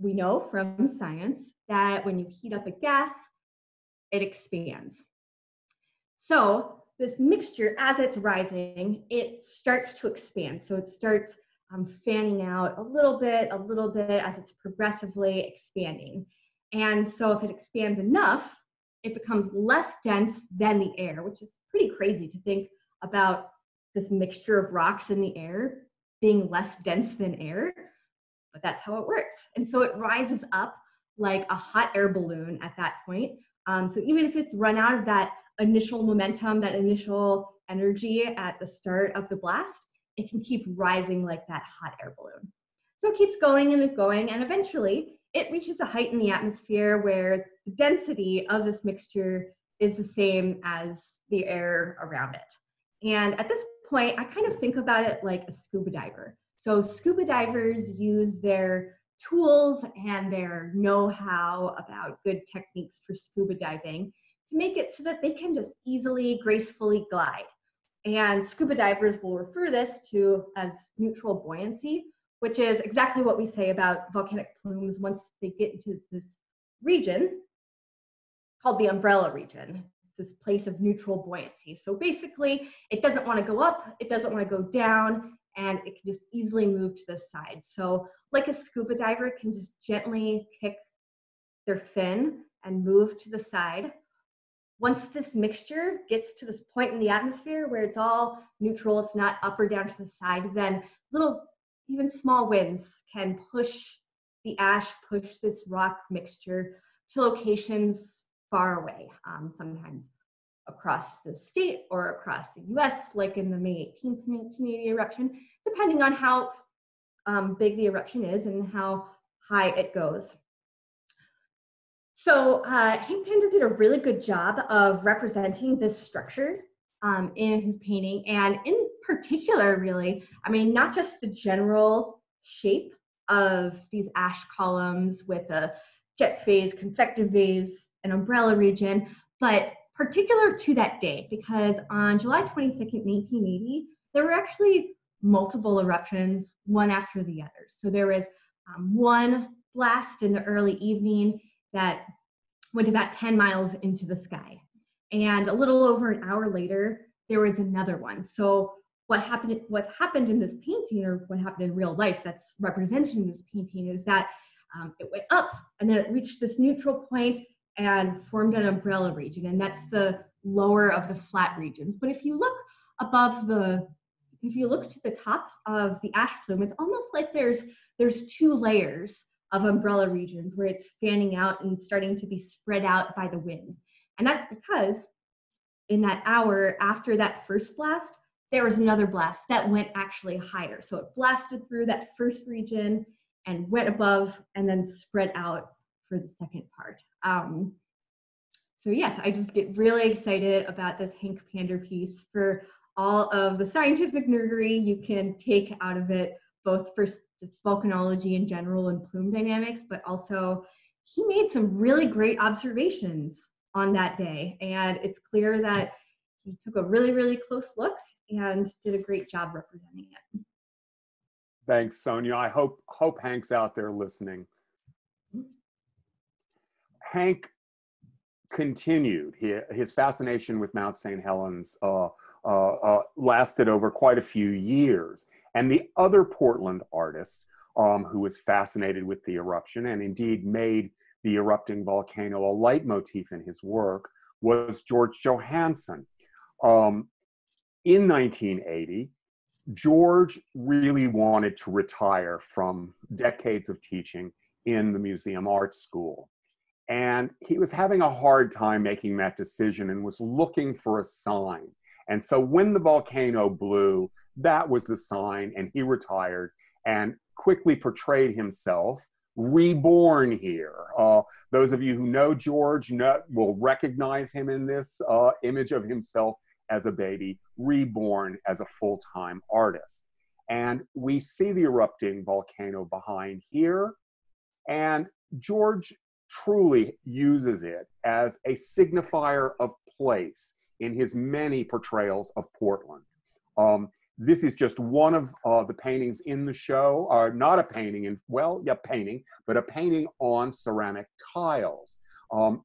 we know from science that when you heat up a gas, it expands. So this mixture, as it's rising, it starts to expand. So it starts fanning out a little bit, as it's progressively expanding. And so if it expands enough, it becomes less dense than the air, which is pretty crazy to think about this mixture of rocks in the air being less dense than air, but that's how it works. And so it rises up like a hot air balloon at that point. So even if it's run out of that initial momentum, that initial energy at the start of the blast, it can keep rising like that hot air balloon. So it keeps going and going, and eventually it reaches a height in the atmosphere where the density of this mixture is the same as the air around it. And at this point, I kind of think about it like a scuba diver. So scuba divers use their tools and their know-how about good techniques for scuba diving to make it so that they can just easily, gracefully glide. And scuba divers will refer this to as neutral buoyancy, which is exactly what we say about volcanic plumes once they get into this region called the umbrella region. It's this place of neutral buoyancy. So basically, it doesn't want to go up, it doesn't want to go down, and it can just easily move to the side. So like a scuba diver can just gently kick their fin and move to the side. Once this mixture gets to this point in the atmosphere where it's all neutral, it's not up or down to the side, then little, even small winds can push the ash, push this rock mixture to locations far away, sometimes across the state or across the US, like in the May 18th, 1980 eruption, depending on how big the eruption is and how high it goes. So Hank Pander did a really good job of representing this structure in his painting, and in particular, really, I mean, not just the general shape of these ash columns with a jet phase, convective phase, an umbrella region, but particular to that day, because on July 22nd, 1980, there were actually multiple eruptions, one after the other. So there was one blast in the early evening that went about 10 miles into the sky. And a little over an hour later, there was another one. So what happened in this painting, or what happened in real life that's represented in this painting, is that it went up and then it reached this neutral point and formed an umbrella region. And that's the lower of the flat regions. But if you look above the, if you look to the top of the ash plume, it's almost like there's two layers of umbrella regions where it's fanning out and starting to be spread out by the wind. And that's because in that hour after that first blast, there was another blast that went actually higher. So it blasted through that first region and went above and then spread out for the second part. So yes, I just get really excited about this Hank Pander piece for all of the scientific nerdery you can take out of it, both for just volcanology in general and plume dynamics, but also he made some really great observations on that day. And it's clear that he took a really, really close look and did a great job representing it. Thanks, Sonja. I hope Hank's out there listening. Hank continued his fascination with Mount St. Helens lasted over quite a few years. And the other Portland artist who was fascinated with the eruption and indeed made the erupting volcano a leitmotif in his work was George Johansen. In 1980, George really wanted to retire from decades of teaching in the museum art school. And he was having a hard time making that decision and was looking for a sign. And so when the volcano blew, that was the sign, and he retired and quickly portrayed himself reborn here. Those of you who know George will recognize him in this image of himself as a baby, reborn as a full-time artist. And we see the erupting volcano behind here, and George truly uses it as a signifier of place in his many portrayals of Portland. This is just one of the paintings in the show, not a painting, but a painting on ceramic tiles.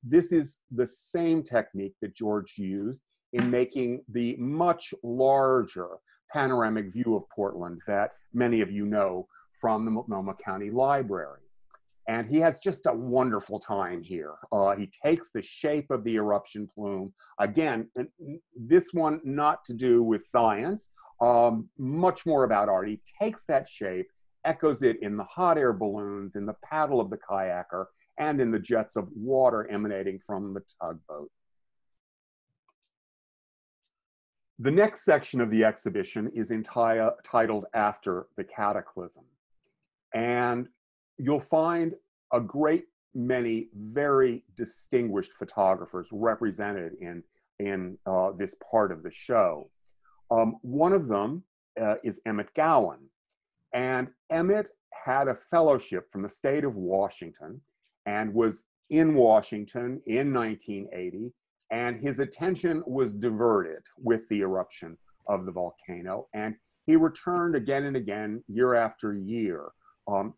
This is the same technique that George used in making the much larger panoramic view of Portland that many of you know from the Multnomah County Library. And he has just a wonderful time here. He takes the shape of the eruption plume. Again, this one not to do with science, much more about art. He takes that shape, echoes it in the hot air balloons, in the paddle of the kayaker, and in the jets of water emanating from the tugboat. The next section of the exhibition is titled After the Cataclysm. And you'll find a great many very distinguished photographers represented in this part of the show. One of them is Emmett Gowin. And Emmett had a fellowship from the state of Washington and was in Washington in 1980. And his attention was diverted with the eruption of the volcano. And he returned again and again, year after year,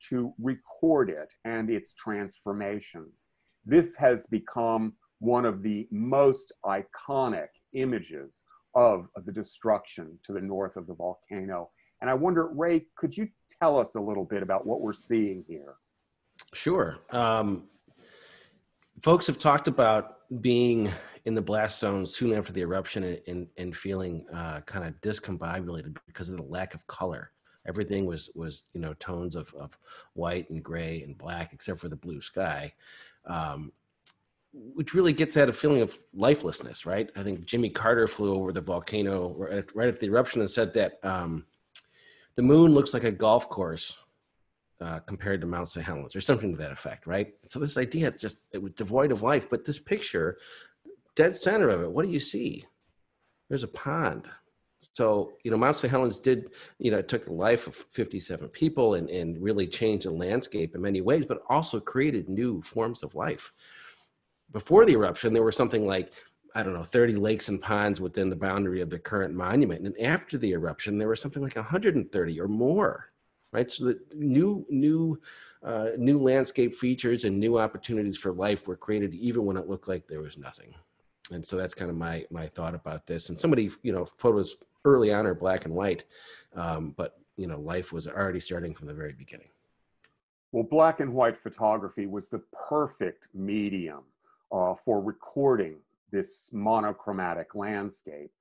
to record it and its transformations. This has become one of the most iconic images of the destruction to the north of the volcano. And I wonder, Ray, could you tell us a little bit about what we're seeing here? Sure. Folks have talked about being in the blast zone soon after the eruption and feeling kind of discombobulated because of the lack of color. Everything was you know, tones of white and gray and black, except for the blue sky, which really gets at a feeling of lifelessness, right? I think Jimmy Carter flew over the volcano right at the eruption and said that the moon looks like a golf course compared to Mount St. Helens, or something to that effect, right? So this idea, it was devoid of life, but this picture, dead center of it, what do you see? There's a pond. So, you know, Mount St. Helens did, you know, it took the life of 57 people and really changed the landscape in many ways, but also created new forms of life. Before the eruption, there were something like, I don't know, 30 lakes and ponds within the boundary of the current monument. And after the eruption, there were something like 130 or more, right? So the new landscape features and new opportunities for life were created even when it looked like there was nothing. And so that's kind of my thought about this. And somebody, you know, photos early on are black and white, but, you know, life was already starting from the very beginning. Well, black and white photography was the perfect medium for recording this monochromatic landscape.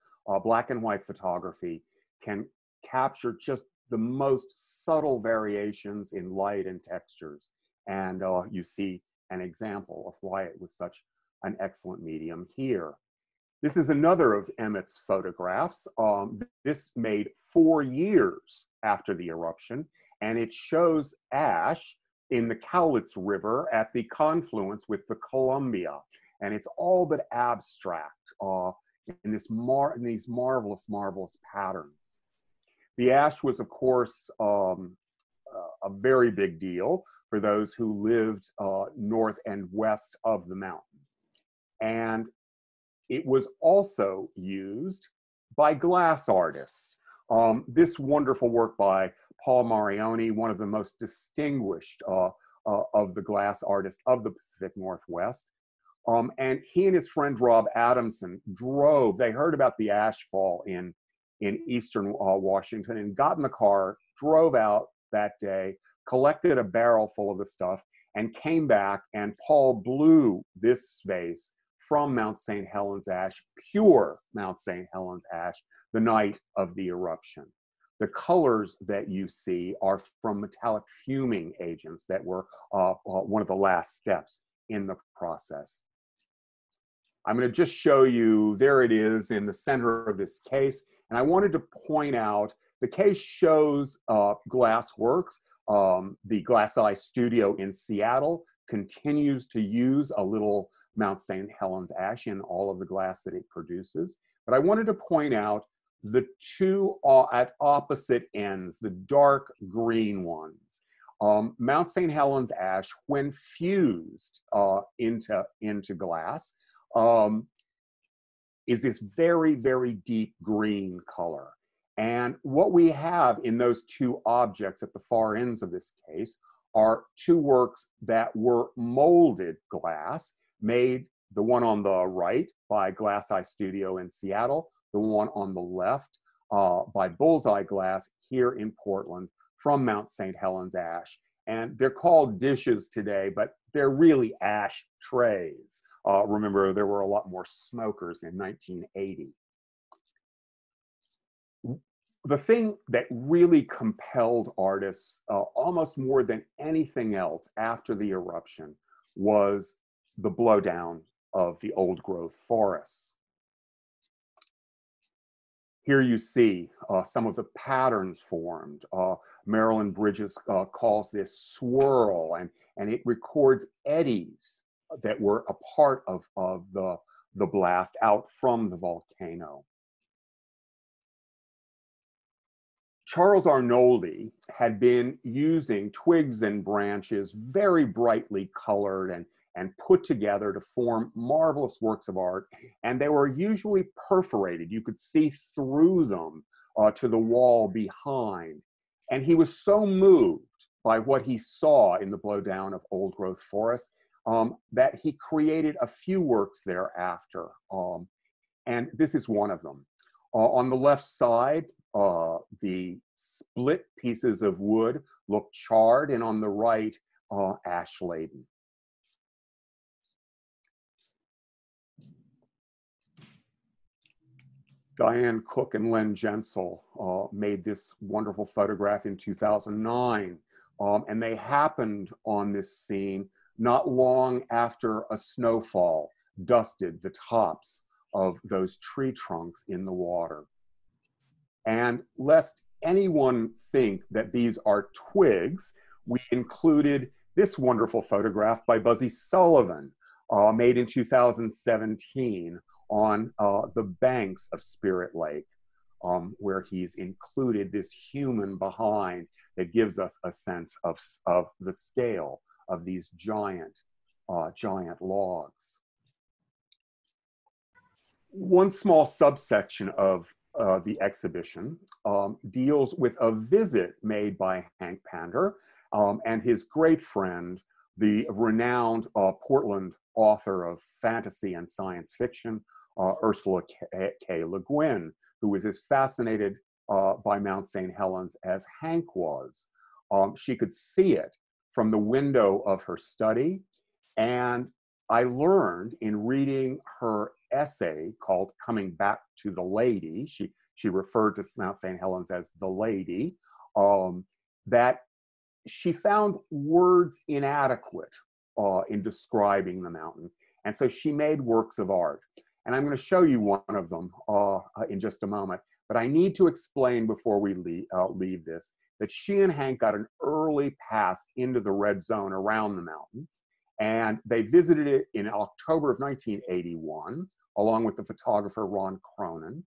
Black and white photography can capture just the most subtle variations in light and textures. And you see an example of why it was such an excellent medium here. This is another of Emmett's photographs. This made 4 years after the eruption, and it shows ash in the Cowlitz River at the confluence with the Columbia. And it's all but abstract in these marvelous patterns. The ash was, of course, a very big deal for those who lived north and west of the mountain. And it was also used by glass artists. This wonderful work by Paul Marioni, one of the most distinguished of the glass artists of the Pacific Northwest. And he and his friend Rob Adamson they heard about the ash fall in eastern Washington and got in the car, drove out that day, collected a barrel full of the stuff, and came back, and Paul blew this space from Mount St. Helens ash, pure Mount St. Helens ash, the night of the eruption. The colors that you see are from metallic fuming agents that were one of the last steps in the process. I'm going to just show you, there it is in the center of this case. And I wanted to point out, the case shows Glassworks. The Glass Eye studio in Seattle continues to use a little Mount St. Helens ash in all of the glass that it produces. But I wanted to point out the two at opposite ends, the dark green ones. Mount St. Helens ash, when fused into glass, is this very, very deep green color. And what we have in those two objects at the far ends of this case are two works that were molded glass, made, the one on the right by Glass Eye Studio in Seattle, the one on the left by Bullseye Glass here in Portland from Mount St. Helens ash. And they're called dishes today, but they're really ash trays. Remember, there were a lot more smokers in 1980. The thing that really compelled artists almost more than anything else after the eruption was the blowdown of the old growth forests. Here you see some of the patterns formed. Marilyn Bridges calls this swirl, and it records eddies that were a part of the blast out from the volcano. Charles Arnoldi had been using twigs and branches, very brightly colored and put together to form marvelous works of art. And they were usually perforated. You could see through them to the wall behind. And he was so moved by what he saw in the blowdown of old growth forests that he created a few works thereafter. And this is one of them. On the left side, the split pieces of wood look charred, and on the right, ash laden. Diane Cook and Lynn Geinsel made this wonderful photograph in 2009. And they happened on this scene not long after a snowfall dusted the tops of those tree trunks in the water. And lest anyone think that these are twigs, we included this wonderful photograph by Buzzy Sullivan, made in 2017 on the banks of Spirit Lake, where he's included this human behind that gives us a sense of the scale of these giant logs. One small subsection of the exhibition deals with a visit made by Hank Pander and his great friend, the renowned Portland author of fantasy and science fiction, Ursula K. Le Guin, who was as fascinated by Mount St. Helens as Hank was. She could see it from the window of her study, and I learned in reading her essay called Coming Back to the Lady, she referred to Mount St. Helens as the lady, that she found words inadequate in describing the mountain. And so she made works of art. And I'm going to show you one of them in just a moment. But I need to explain before we leave this, that she and Hank got an early pass into the red zone around the mountain. And they visited it in October of 1981, along with the photographer Ron Cronin.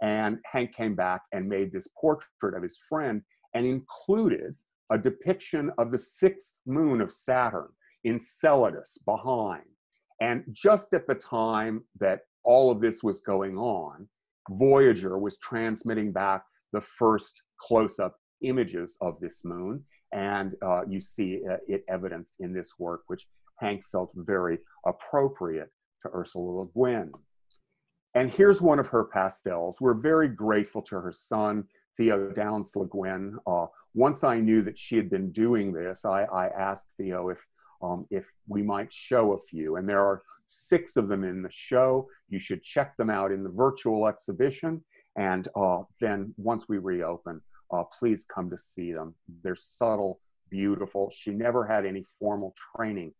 And Hank came back and made this portrait of his friend and included a depiction of the sixth moon of Saturn, Enceladus, behind. And just at the time that all of this was going on, Voyager was transmitting back the first close-up images of this moon. And you see it evidenced in this work, which Hank felt very appropriate to Ursula Le Guin. And here's one of her pastels. We're very grateful to her son, Theo Downs Le Guin. Once I knew that she had been doing this, I asked Theo if we might show a few. And there are 6 of them in the show. You should check them out in the virtual exhibition. And then once we reopen, please come to see them. They're subtle, beautiful. She never had any formal training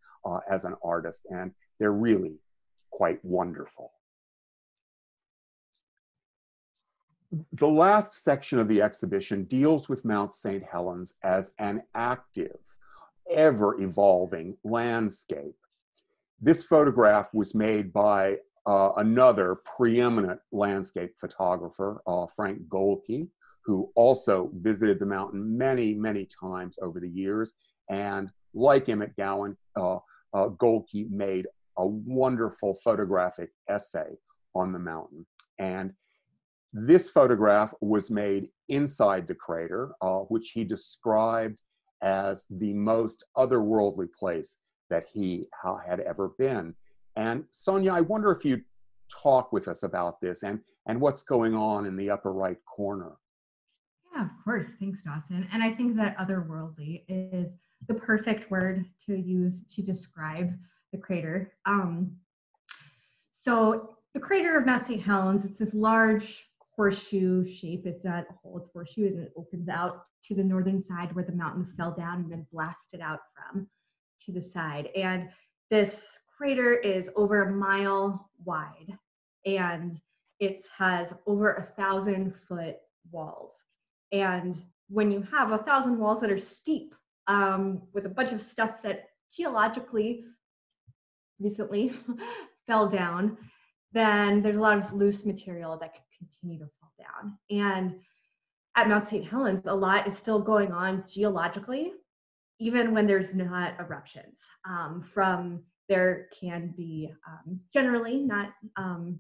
as an artist, and they're really quite wonderful. The last section of the exhibition deals with Mount St. Helens as an active, ever-evolving landscape. This photograph was made by another preeminent landscape photographer, Frank Goelke, who also visited the mountain many, many times over the years. And like Emmett Gowin, Goelke made a wonderful photographic essay on the mountain. And this photograph was made inside the crater, which he described as the most otherworldly place that he had ever been. And Sonja, I wonder if you'd talk with us about this and what's going on in the upper right corner. Yeah, of course. Thanks, Dawson. And I think that otherworldly is the perfect word to use to describe the crater. So the crater of Mount St. Helens, it's this large horseshoe shape. It's not a hole, it's horseshoe, and it opens out to the northern side where the mountain fell down and then blasted out from to the side. And this crater is over a mile wide, and it has over 1,000-foot walls. And when you have 1,000 walls that are steep with a bunch of stuff that geologically recently fell down, then there's a lot of loose material that can continue to fall down. And at Mount St. Helens, a lot is still going on geologically, even when there's not eruptions. There can be generally, not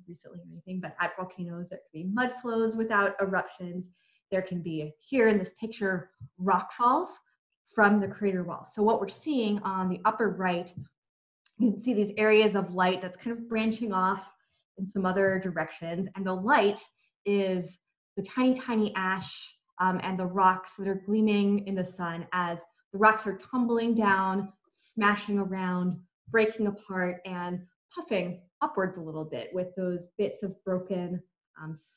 recently or anything, but at volcanoes, there can be mud flows without eruptions. There can be, here in this picture, rock falls from the crater wall. So what we're seeing on the upper right, you can see these areas of light that's kind of branching off in some other directions. And the light is the tiny, tiny ash and the rocks that are gleaming in the sun as the rocks are tumbling down, smashing around, breaking apart, and puffing upwards a little bit with those bits of broken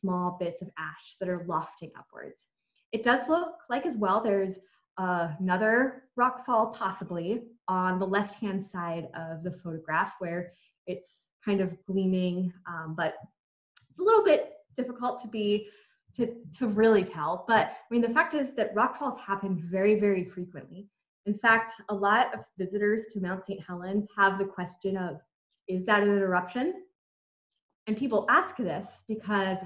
small bits of ash that are lofting upwards. It does look like as well, there's another rockfall possibly on the left-hand side of the photograph where it's kind of gleaming, but it's a little bit difficult to really tell. But I mean, the fact is that rockfalls happen very, very frequently. In fact, a lot of visitors to Mount St. Helens have the question of, is that an eruption? And people ask this because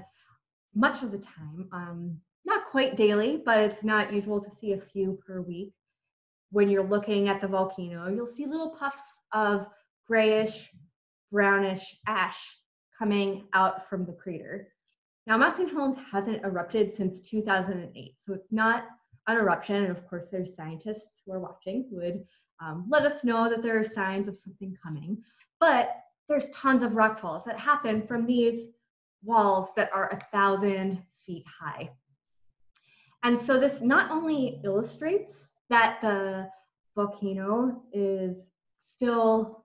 much of the time, not quite daily, but it's not usual to see a few per week. When you're looking at the volcano, you'll see little puffs of grayish, brownish ash coming out from the crater. Now, Mount St. Helens hasn't erupted since 2008, so it's not an eruption. And of course, there's scientists who are watching who would let us know that there are signs of something coming. But there's tons of rockfalls that happen from these walls that are 1,000 feet high. And so this not only illustrates that the volcano is still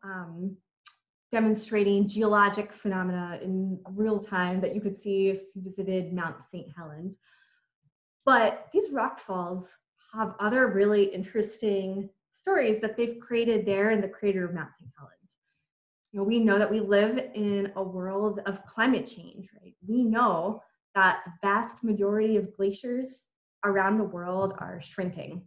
demonstrating geologic phenomena in real time that you could see if you visited Mount St. Helens, but these rockfalls have other really interesting stories that they've created there in the crater of Mount St. Helens. You know, we know that we live in a world of climate change, right? We know that the vast majority of glaciers around the world are shrinking.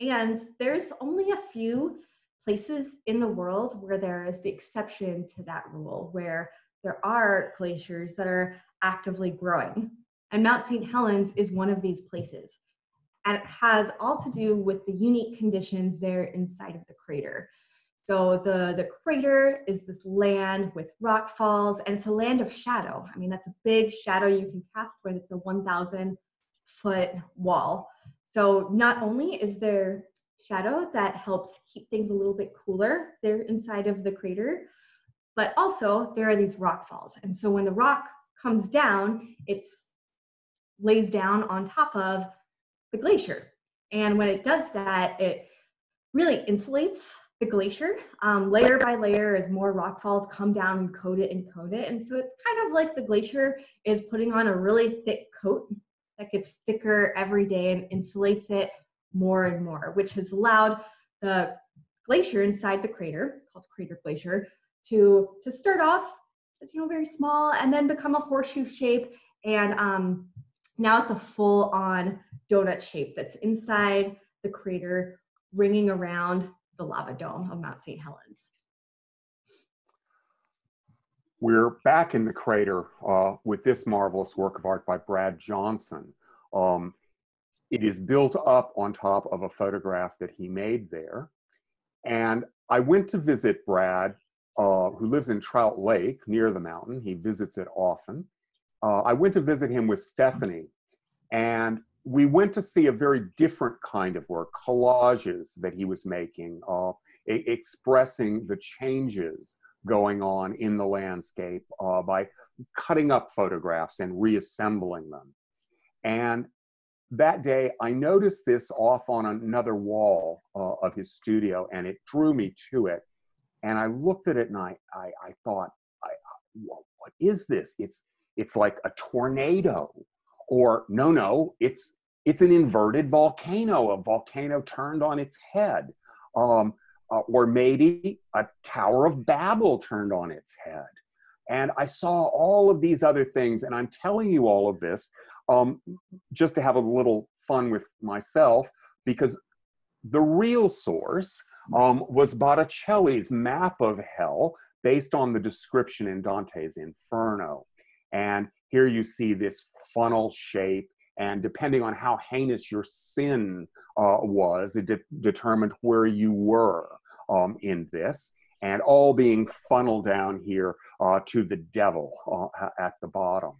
And there's only a few places in the world where there is the exception to that rule, where there are glaciers that are actively growing. And Mount St. Helens is one of these places. And it has all to do with the unique conditions there inside of the crater. So the crater is this land with rock falls, and it's a land of shadow. I mean, that's a big shadow you can cast when it's a 1,000-foot wall. So not only is there shadow that helps keep things a little bit cooler there inside of the crater, but also there are these rock falls. And so when the rock comes down, it lays down on top of the glacier. And when it does that, it really insulates the glacier. Layer by layer, as more rock falls come down and coat it. And so it's kind of like the glacier is putting on a really thick coat that gets thicker every day and insulates it more and more, which has allowed the glacier inside the crater, called Crater Glacier, to start off as, you know, very small and then become a horseshoe shape. And now it's a full-on donut shape that's inside the crater, ringing around the lava dome of Mount St. Helens. We're back in the crater with this marvelous work of art by Brad Johnson. It is built up on top of a photograph that he made there. And I went to visit Brad, who lives in Trout Lake near the mountain. He visits it often. I went to visit him with Stephanie, and we went to see a very different kind of work, collages that he was making, expressing the changes going on in the landscape by cutting up photographs and reassembling them. And that day, I noticed this off on another wall of his studio, and it drew me to it. And I looked at it, and I thought, what is this? It's like a tornado. Or no, it's an inverted volcano, a volcano turned on its head. Or maybe a Tower of Babel turned on its head. And I saw all of these other things, and I'm telling you all of this just to have a little fun with myself, because the real source was Botticelli's Map of Hell, based on the description in Dante's Inferno. And here you see this funnel shape, and depending on how heinous your sin was, it determined where you were in this, and all being funneled down here to the devil at the bottom.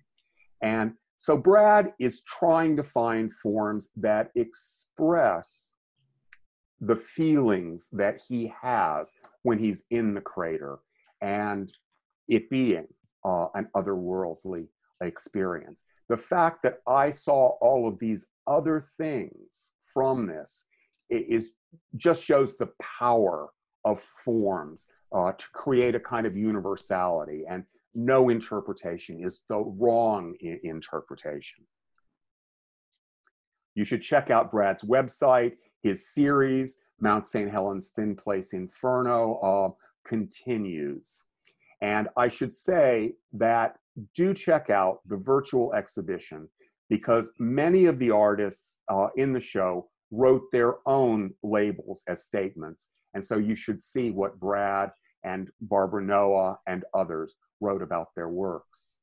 And so Brad is trying to find forms that express the feelings that he has when he's in the crater, and it being an otherworldly experience. The fact that I saw all of these other things from this just shows the power of forms to create a kind of universality. And no interpretation is the wrong interpretation. You should check out Brad's website, his series, Mount St. Helens Thin Place Inferno, continues. And I should say that do check out the virtual exhibition, because many of the artists in the show wrote their own labels as statements. And so you should see what Brad and Barbara Noah and others wrote about their works.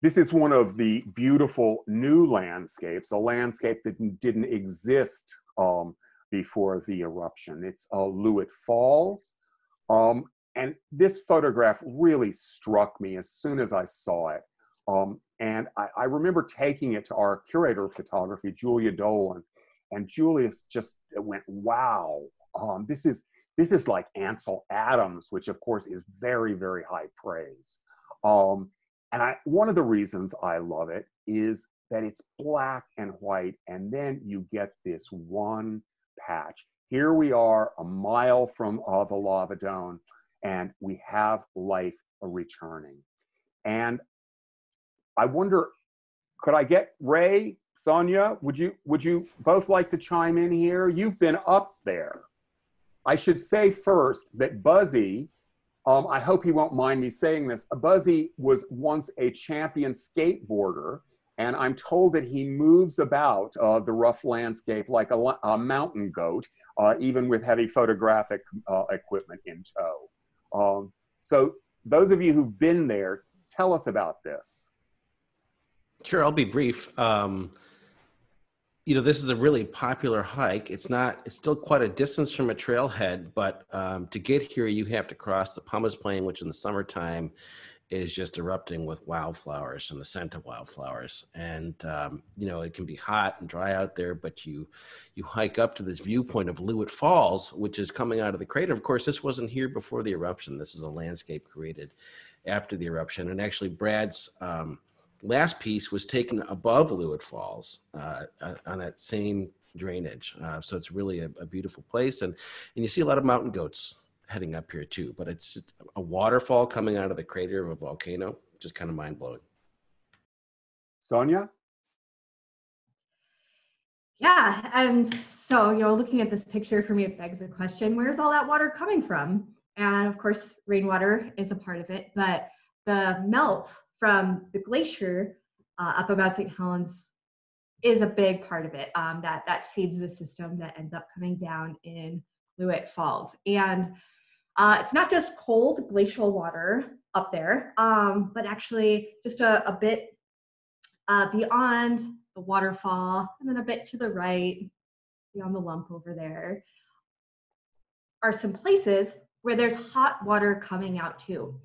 This is one of the beautiful new landscapes, a landscape that didn't exist before the eruption. It's Lewitt Falls. And this photograph really struck me as soon as I saw it. And I remember taking it to our curator of photography, Julia Dolan, and Julia just went, wow, this is like Ansel Adams, which of course is very, very high praise. And one of the reasons I love it is that it's black and white, and then you get this one patch. Here we are a mile from the lava dome, and we have life returning. And I wonder, could I get Ray, Sonja, would you both like to chime in here? You've been up there. I should say first that Buzzy, I hope he won't mind me saying this, Buzzy was once a champion skateboarder, and I'm told that he moves about the rough landscape like a mountain goat, even with heavy photographic equipment in tow. So those of you who've been there, tell us about this. Sure, I'll be brief. You know, this is a really popular hike. It's still quite a distance from a trailhead, but to get here, you have to cross the Pumice Plain, which in the summertime is just erupting with wildflowers and the scent of wildflowers. And, you know, it can be hot and dry out there, but you hike up to this viewpoint of Lewitt Falls, which is coming out of the crater. Of course, this wasn't here before the eruption. This is a landscape created after the eruption. And actually, Brad's last piece was taken above Lewitt Falls on that same drainage. So it's really a beautiful place. And you see a lot of mountain goats heading up here too, but it's a waterfall coming out of the crater of a volcano, just kind of mind blowing. Sonja? Yeah, and so, you know, looking at this picture, for me, it begs the question, where's all that water coming from? And of course, rainwater is a part of it, but the melt from the glacier up about St. Helens is a big part of it, that feeds the system that ends up coming down in Lewitt Falls. And it's not just cold glacial water up there, but actually just a bit beyond the waterfall, and then a bit to the right, beyond the lump over there, are some places where there's hot water coming out too.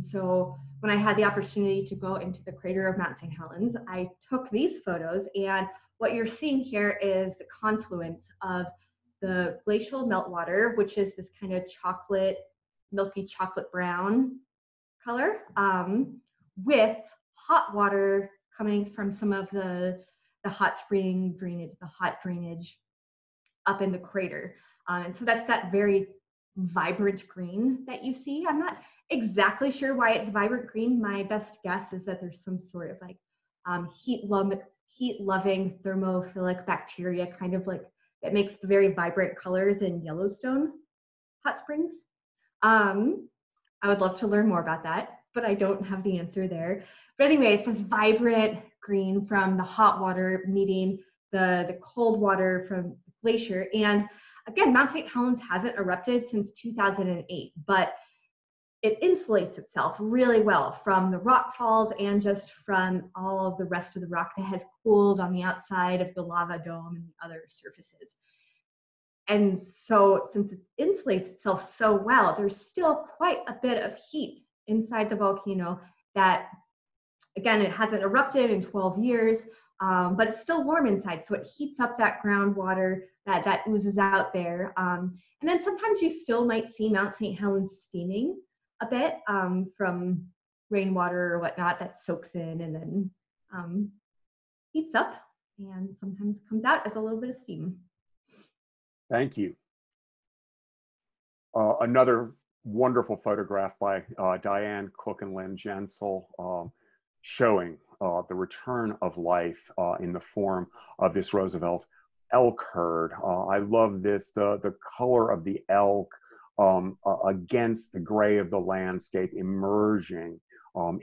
So when I had the opportunity to go into the crater of Mount St. Helens, I took these photos, and what you're seeing here is the confluence of the glacial meltwater, which is this kind of chocolate, milky chocolate brown color, with hot water coming from some of the hot spring drainage, the hot drainage up in the crater. And so that's that very vibrant green that you see. I'm not exactly sure why it's vibrant green. My best guess is that there's some sort of like heat-loving thermophilic bacteria, kind of like that makes the very vibrant colors in Yellowstone hot springs. I would love to learn more about that, but I don't have the answer there. But anyway, it's this vibrant green from the hot water meeting the cold water from the glacier. And again, Mount St. Helens hasn't erupted since 2008, but it insulates itself really well from the rock falls and just from all of the rest of the rock that has cooled on the outside of the lava dome and other surfaces. And so since it insulates itself so well, there's still quite a bit of heat inside the volcano that, again, it hasn't erupted in 12 years, but it's still warm inside. So it heats up that groundwater that oozes out there. And then sometimes you still might see Mount St. Helens steaming a bit from rainwater or whatnot that soaks in and then heats up and sometimes comes out as a little bit of steam. Thank you. Another wonderful photograph by Diane Cook and Lynn Geinsel showing the return of life in the form of this Roosevelt elk herd. I love this, the color of the elk against the gray of the landscape emerging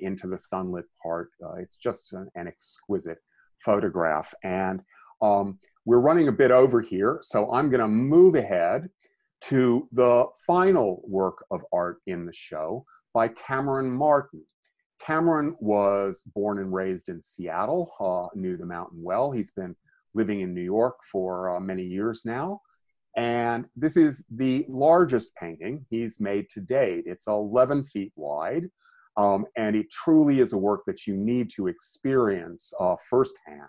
into the sunlit part. It's just an exquisite photograph. And we're running a bit over here, so I'm gonna move ahead to the final work of art in the show by Cameron Martin. Cameron was born and raised in Seattle, knew the mountain well. He's been living in New York for many years now. And this is the largest painting he's made to date. It's 11 feet wide, and it truly is a work that you need to experience firsthand.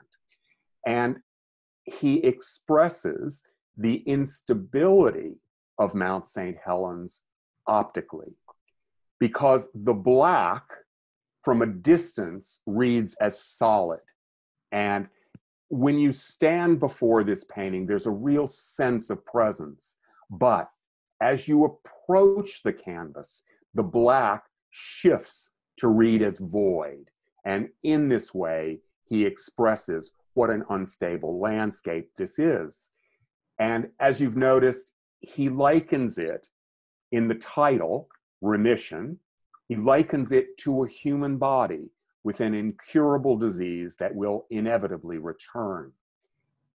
And he expresses the instability of Mount St. Helens optically, because the black from a distance reads as solid. And when you stand before this painting, there's a real sense of presence. But as you approach the canvas, the black shifts to read as void. And in this way, he expresses what an unstable landscape this is. And as you've noticed, he likens it in the title, Remission, he likens it to a human body with an incurable disease that will inevitably return.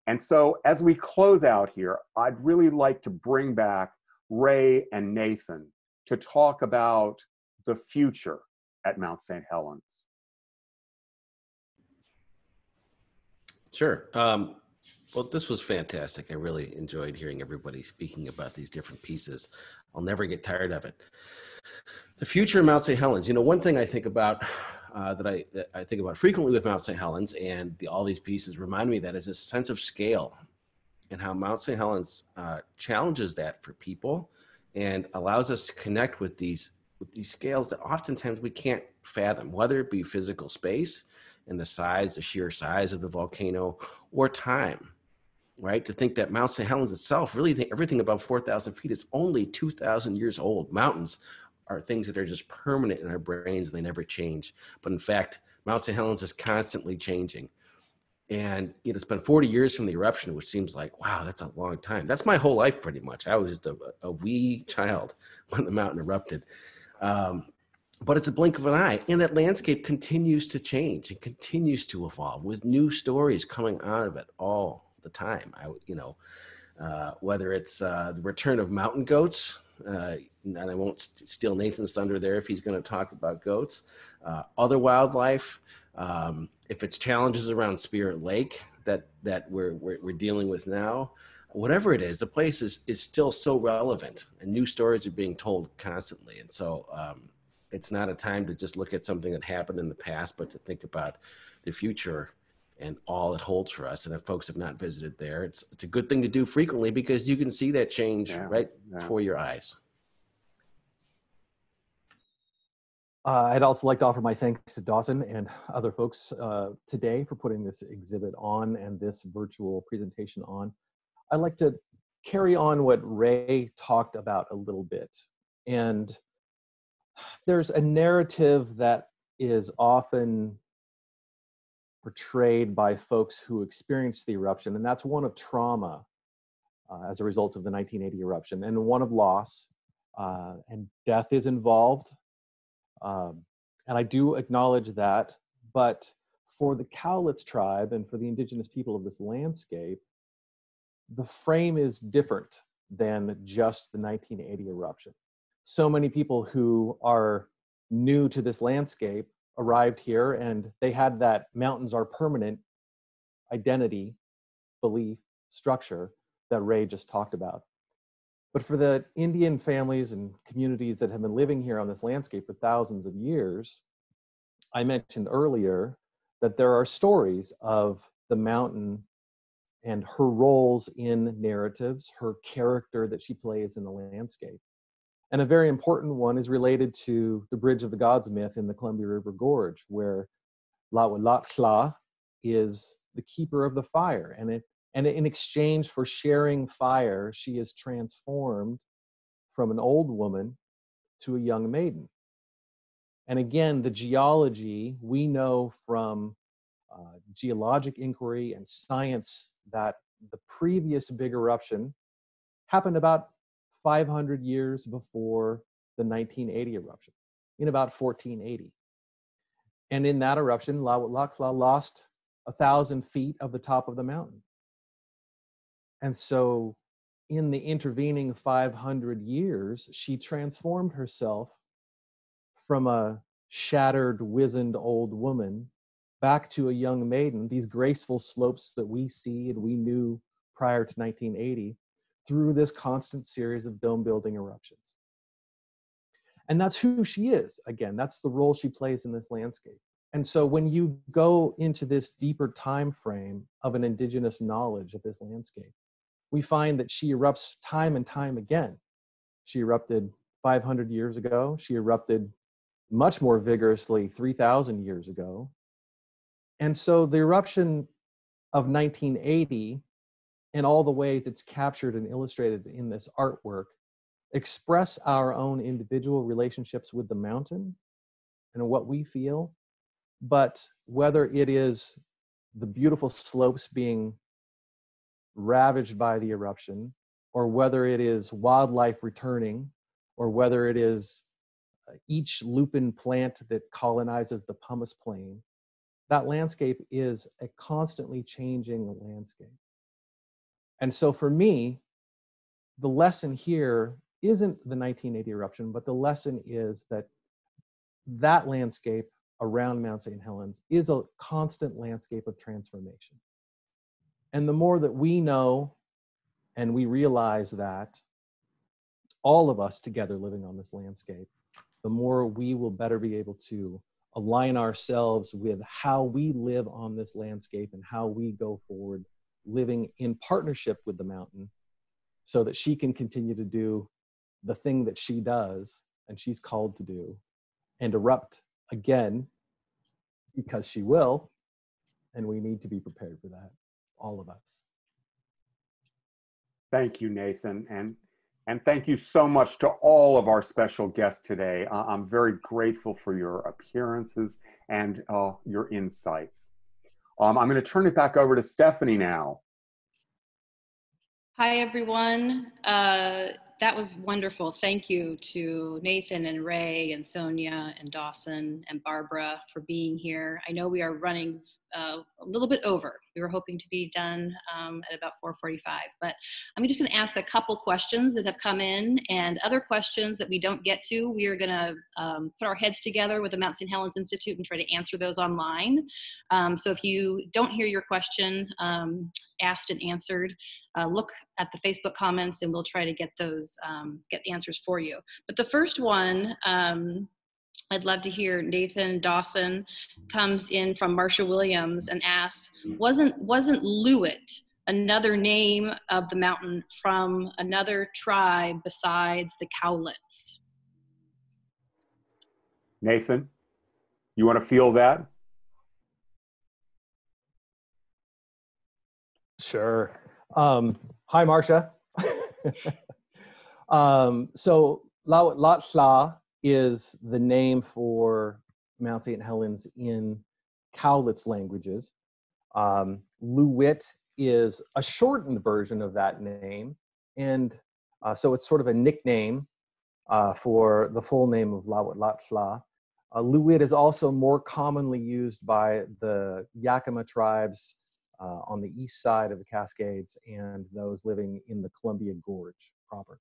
And so as we close out here, I'd really like to bring back Ray and Nathan to talk about the future at Mount St. Helens. Sure. Well, this was fantastic. I really enjoyed hearing everybody speaking about these different pieces. I'll never get tired of it. The future of Mount St. Helens. You know, one thing I think about that I think about frequently with Mount St. Helens, and all these pieces remind me of that, is a sense of scale and how Mount St. Helens challenges that for people and allows us to connect with these scales that oftentimes we can't fathom, whether it be physical space and the size, the sheer size of the volcano, or time. Right, to think that Mount St. Helens itself, really think everything above 4,000 feet is only 2,000 years old. Mountains are things that are just permanent in our brains and they never change. But in fact, Mount St. Helens is constantly changing. And you know, it's been 40 years from the eruption, which seems like, wow, that's a long time. That's my whole life pretty much. I was just a wee child when the mountain erupted. But it's a blink of an eye, and that landscape continues to change and continues to evolve with new stories coming out of it all the time. Whether it's the return of mountain goats, and I won't steal Nathan's thunder there if he's going to talk about goats, other wildlife, if it's challenges around Spirit Lake that we're dealing with now, whatever it is, the place is still so relevant, and new stories are being told constantly. And so it's not a time to just look at something that happened in the past, but to think about the future and all it holds for us. And if folks have not visited there, it's a good thing to do frequently, because you can see that change before your eyes. I'd also like to offer my thanks to Dawson and other folks today for putting this exhibit on and this virtual presentation on. I'd like to carry on what Ray talked about a little bit. And there's a narrative that is often portrayed by folks who experienced the eruption, and that's one of trauma as a result of the 1980 eruption, and one of loss, and death is involved. And I do acknowledge that, but for the Cowlitz tribe and for the indigenous people of this landscape, the frame is different than just the 1980 eruption. So many people who are new to this landscape arrived here and they had that mountains are permanent identity, belief, structure that Ray just talked about. But for the Indian families and communities that have been living here on this landscape for thousands of years, I mentioned earlier that there are stories of the mountain and her roles in narratives, her character that she plays in the landscape. And a very important one is related to the Bridge of the Gods myth in the Columbia River Gorge, where La'wa'latla is the keeper of the fire. And in exchange for sharing fire, she is transformed from an old woman to a young maiden. And again, the geology, we know from geologic inquiry and science that the previous big eruption happened about 500 years before the 1980 eruption, in about 1480. And in that eruption, Lhasa lost 1,000 feet of the top of the mountain. And so in the intervening 500 years, she transformed herself from a shattered, wizened old woman back to a young maiden, these graceful slopes that we see and we knew prior to 1980, through this constant series of dome-building eruptions. And that's who she is. Again, that's the role she plays in this landscape. And so when you go into this deeper time frame of an indigenous knowledge of this landscape, we find that she erupts time and time again. She erupted 500 years ago. She erupted much more vigorously 3,000 years ago. And so the eruption of 1980, in all the ways it's captured and illustrated in this artwork, express our own individual relationships with the mountain and what we feel. But whether it is the beautiful slopes being ravaged by the eruption, or whether it is wildlife returning, or whether it is each lupin plant that colonizes the pumice plain, that landscape is a constantly changing landscape. And so for me, the lesson here isn't the 1980 eruption, but the lesson is that that landscape around Mount St. Helens is a constant landscape of transformation. And the more that we know and we realize that, all of us together living on this landscape, the more we will better be able to align ourselves with how we live on this landscape and how we go forward living in partnership with the mountain so that she can continue to do the thing that she does and she's called to do and erupt again, because she will, and we need to be prepared for that, all of us. Thank you, Nathan, and thank you so much to all of our special guests today. I'm very grateful for your appearances and your insights. I'm going to turn it back over to Stephanie now. Hi, everyone. That was wonderful. Thank you to Nathan and Ray and Sonja and Dawson and Barbara for being here. I know we are running a little bit over. We were hoping to be done at about 4:45, but I'm just gonna ask a couple questions that have come in, and other questions that we don't get to, we are gonna put our heads together with the Mount St. Helens Institute and try to answer those online. So if you don't hear your question asked and answered, look at the Facebook comments and we'll try to get those, get answers for you. But the first one, I'd love to hear, Nathan Dawson, comes in from Marsha Williams and asks, wasn't Lewitt another name of the mountain from another tribe besides the Cowlitz? Nathan, you want to feel that? Sure. Hi, Marsha. So Lautla is the name for Mount St. Helens in Cowlitz languages. Lewitt is a shortened version of that name. And so it's sort of a nickname for the full name of Lautla. Lewitt is also more commonly used by the Yakama tribes on the east side of the Cascades and those living in the Columbia Gorge proper.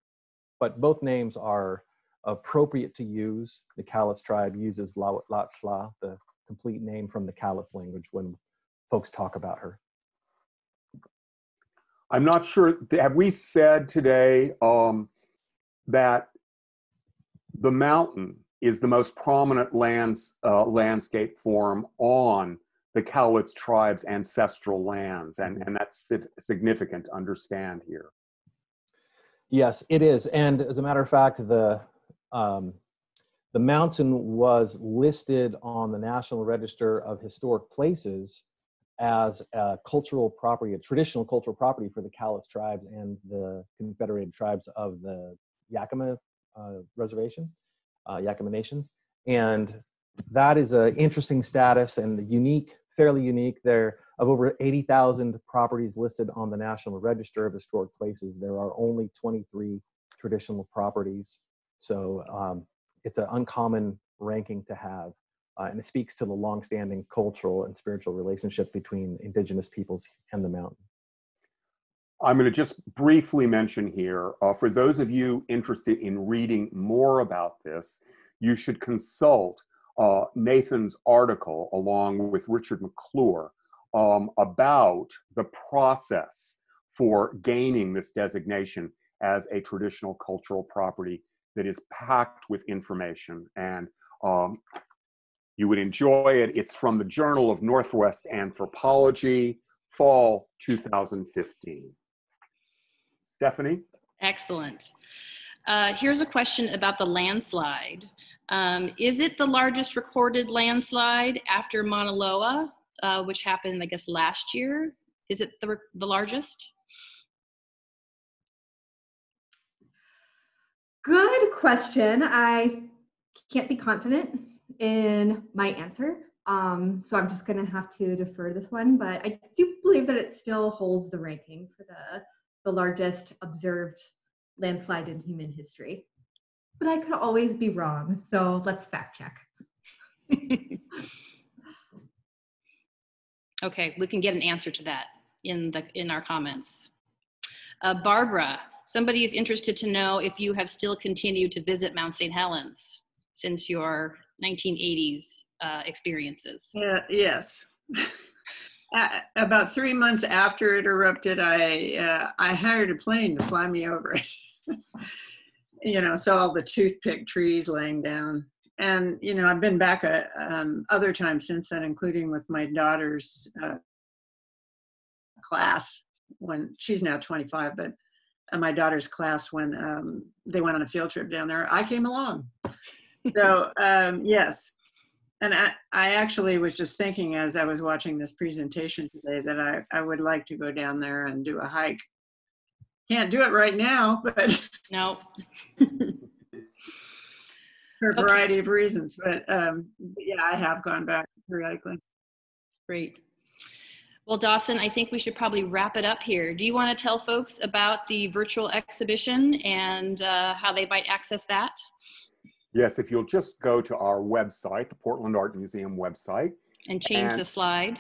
But both names are appropriate to use. The Cowlitz tribe uses Lautla, the complete name from the Cowlitz language, when folks talk about her. I'm not sure, have we said today that the mountain is the most prominent landscape form on the Cowlitz tribe's ancestral lands, and that's significant to understand here. Yes, it is, and as a matter of fact, the mountain was listed on the National Register of Historic Places as a cultural property, a traditional cultural property for the Cowlitz tribes and the Confederated tribes of the Yakama reservation. Yakama Nation. And that is an interesting status and unique, fairly unique. There of over 80,000 properties listed on the National Register of Historic Places, there are only 23 traditional properties. So it's an uncommon ranking to have. And it speaks to the longstanding cultural and spiritual relationship between Indigenous peoples and the mountain. I'm going to just briefly mention here, for those of you interested in reading more about this, you should consult Nathan's article along with Richard McClure about the process for gaining this designation as a traditional cultural property that is packed with information. And you would enjoy it. It's from the Journal of Northwest Anthropology, fall 2015. Stephanie? Excellent. Here's a question about the landslide. Is it the largest recorded landslide after Mauna Loa, which happened, I guess, last year? Is it the largest? Good question. I can't be confident in my answer. So I'm just going to have to defer this one, but I do believe that it still holds the ranking for the largest observed landslide in human history. But I could always be wrong, so let's fact check. Okay, we can get an answer to that in our comments. Barbara, somebody is interested to know if you have still continued to visit Mount St. Helens since your 1980s experiences. Yes. About 3 months after it erupted, I hired a plane to fly me over it. You know, saw all the toothpick trees laying down. And, you know, I've been back other times since then, including with my daughter's class when she's now 25, but my daughter's class when they went on a field trip down there, I came along. So, yes. And I actually was just thinking as I was watching this presentation today that I would like to go down there and do a hike. Can't do it right now, but no. For a variety of reasons. But yeah, I have gone back periodically. Great. Well, Dawson, I think we should probably wrap it up here. Do you want to tell folks about the virtual exhibition and how they might access that? Yes, if you'll just go to our website, the Portland Art Museum website. And change the slide.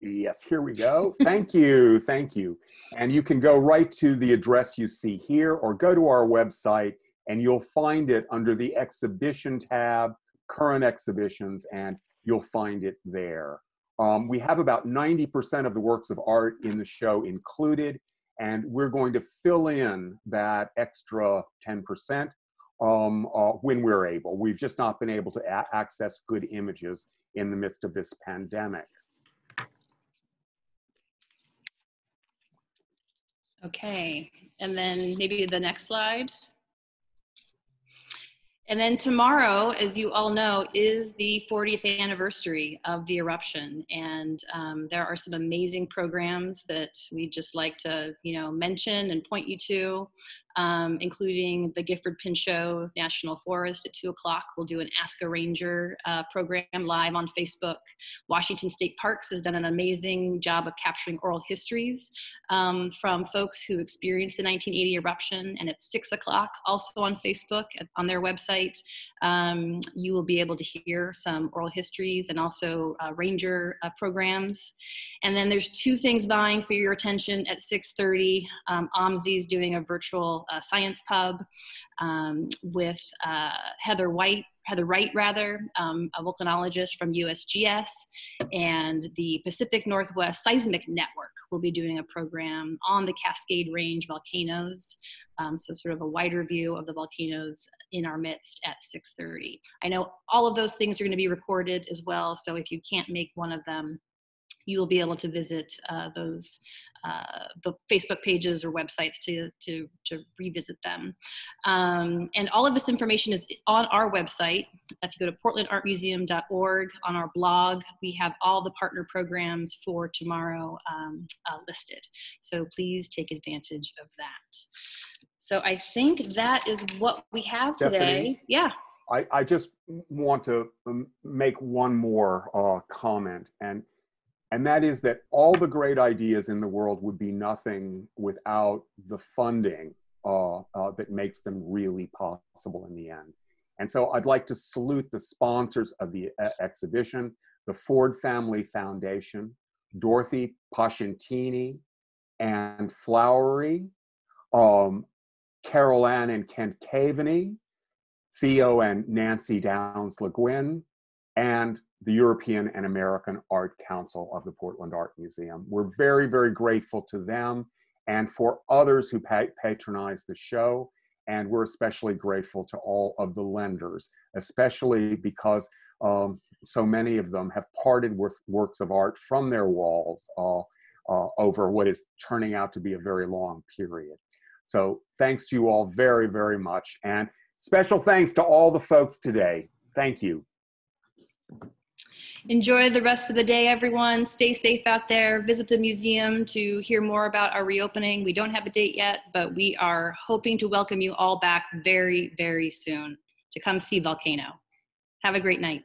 Yes, here we go. Thank you. Thank you. And you can go right to the address you see here or go to our website and you'll find it under the exhibition tab, current exhibitions, and you'll find it there. We have about 90% of the works of art in the show included, and we're going to fill in that extra 10% when we're able. We've just not been able to access good images in the midst of this pandemic. Okay, and then maybe the next slide. And then tomorrow, as you all know, is the 40th anniversary of the eruption. And there are some amazing programs that we just like to, you know, mention and point you to, including the Gifford Pinchot National Forest at 2 o'clock. We'll do an Ask a Ranger program live on Facebook. Washington State Parks has done an amazing job of capturing oral histories from folks who experienced the 1980 eruption. And at 6 o'clock, also on Facebook, on their website, you will be able to hear some oral histories and also ranger programs. And then there's two things vying for your attention at 6:30. OMSI is doing a virtual science pub with Heather Wright, a volcanologist from USGS, and the Pacific Northwest Seismic Network will be doing a program on the Cascade Range volcanoes. So sort of a wider view of the volcanoes in our midst at 6:30. I know all of those things are going to be recorded as well. So if you can't make one of them, you will be able to visit those the Facebook pages or websites to revisit them. And all of this information is on our website. If you go to portlandartmuseum.org, on our blog, we have all the partner programs for tomorrow listed. So please take advantage of that. So I think that is what we have today. Yeah. I just want to make one more comment, and that is that all the great ideas in the world would be nothing without the funding that makes them really possible in the end. And so I'd like to salute the sponsors of the exhibition, the Ford Family Foundation, Dorothy Pascentini, Ann Flowery, Carol Ann and Kent Caveney, Theo and Nancy Downs Le Guin, and the European and American Art Council of the Portland Art Museum. We're very, very grateful to them and for others who patronized the show. And we're especially grateful to all of the lenders, especially because so many of them have parted with works of art from their walls over what is turning out to be a very long period. So thanks to you all very, very much. And special thanks to all the folks today. Thank you. Enjoy the rest of the day, everyone. Stay safe out there. Visit the museum to hear more about our reopening. We don't have a date yet, but we are hoping to welcome you all back very, very soon to come see Volcano. Have a great night.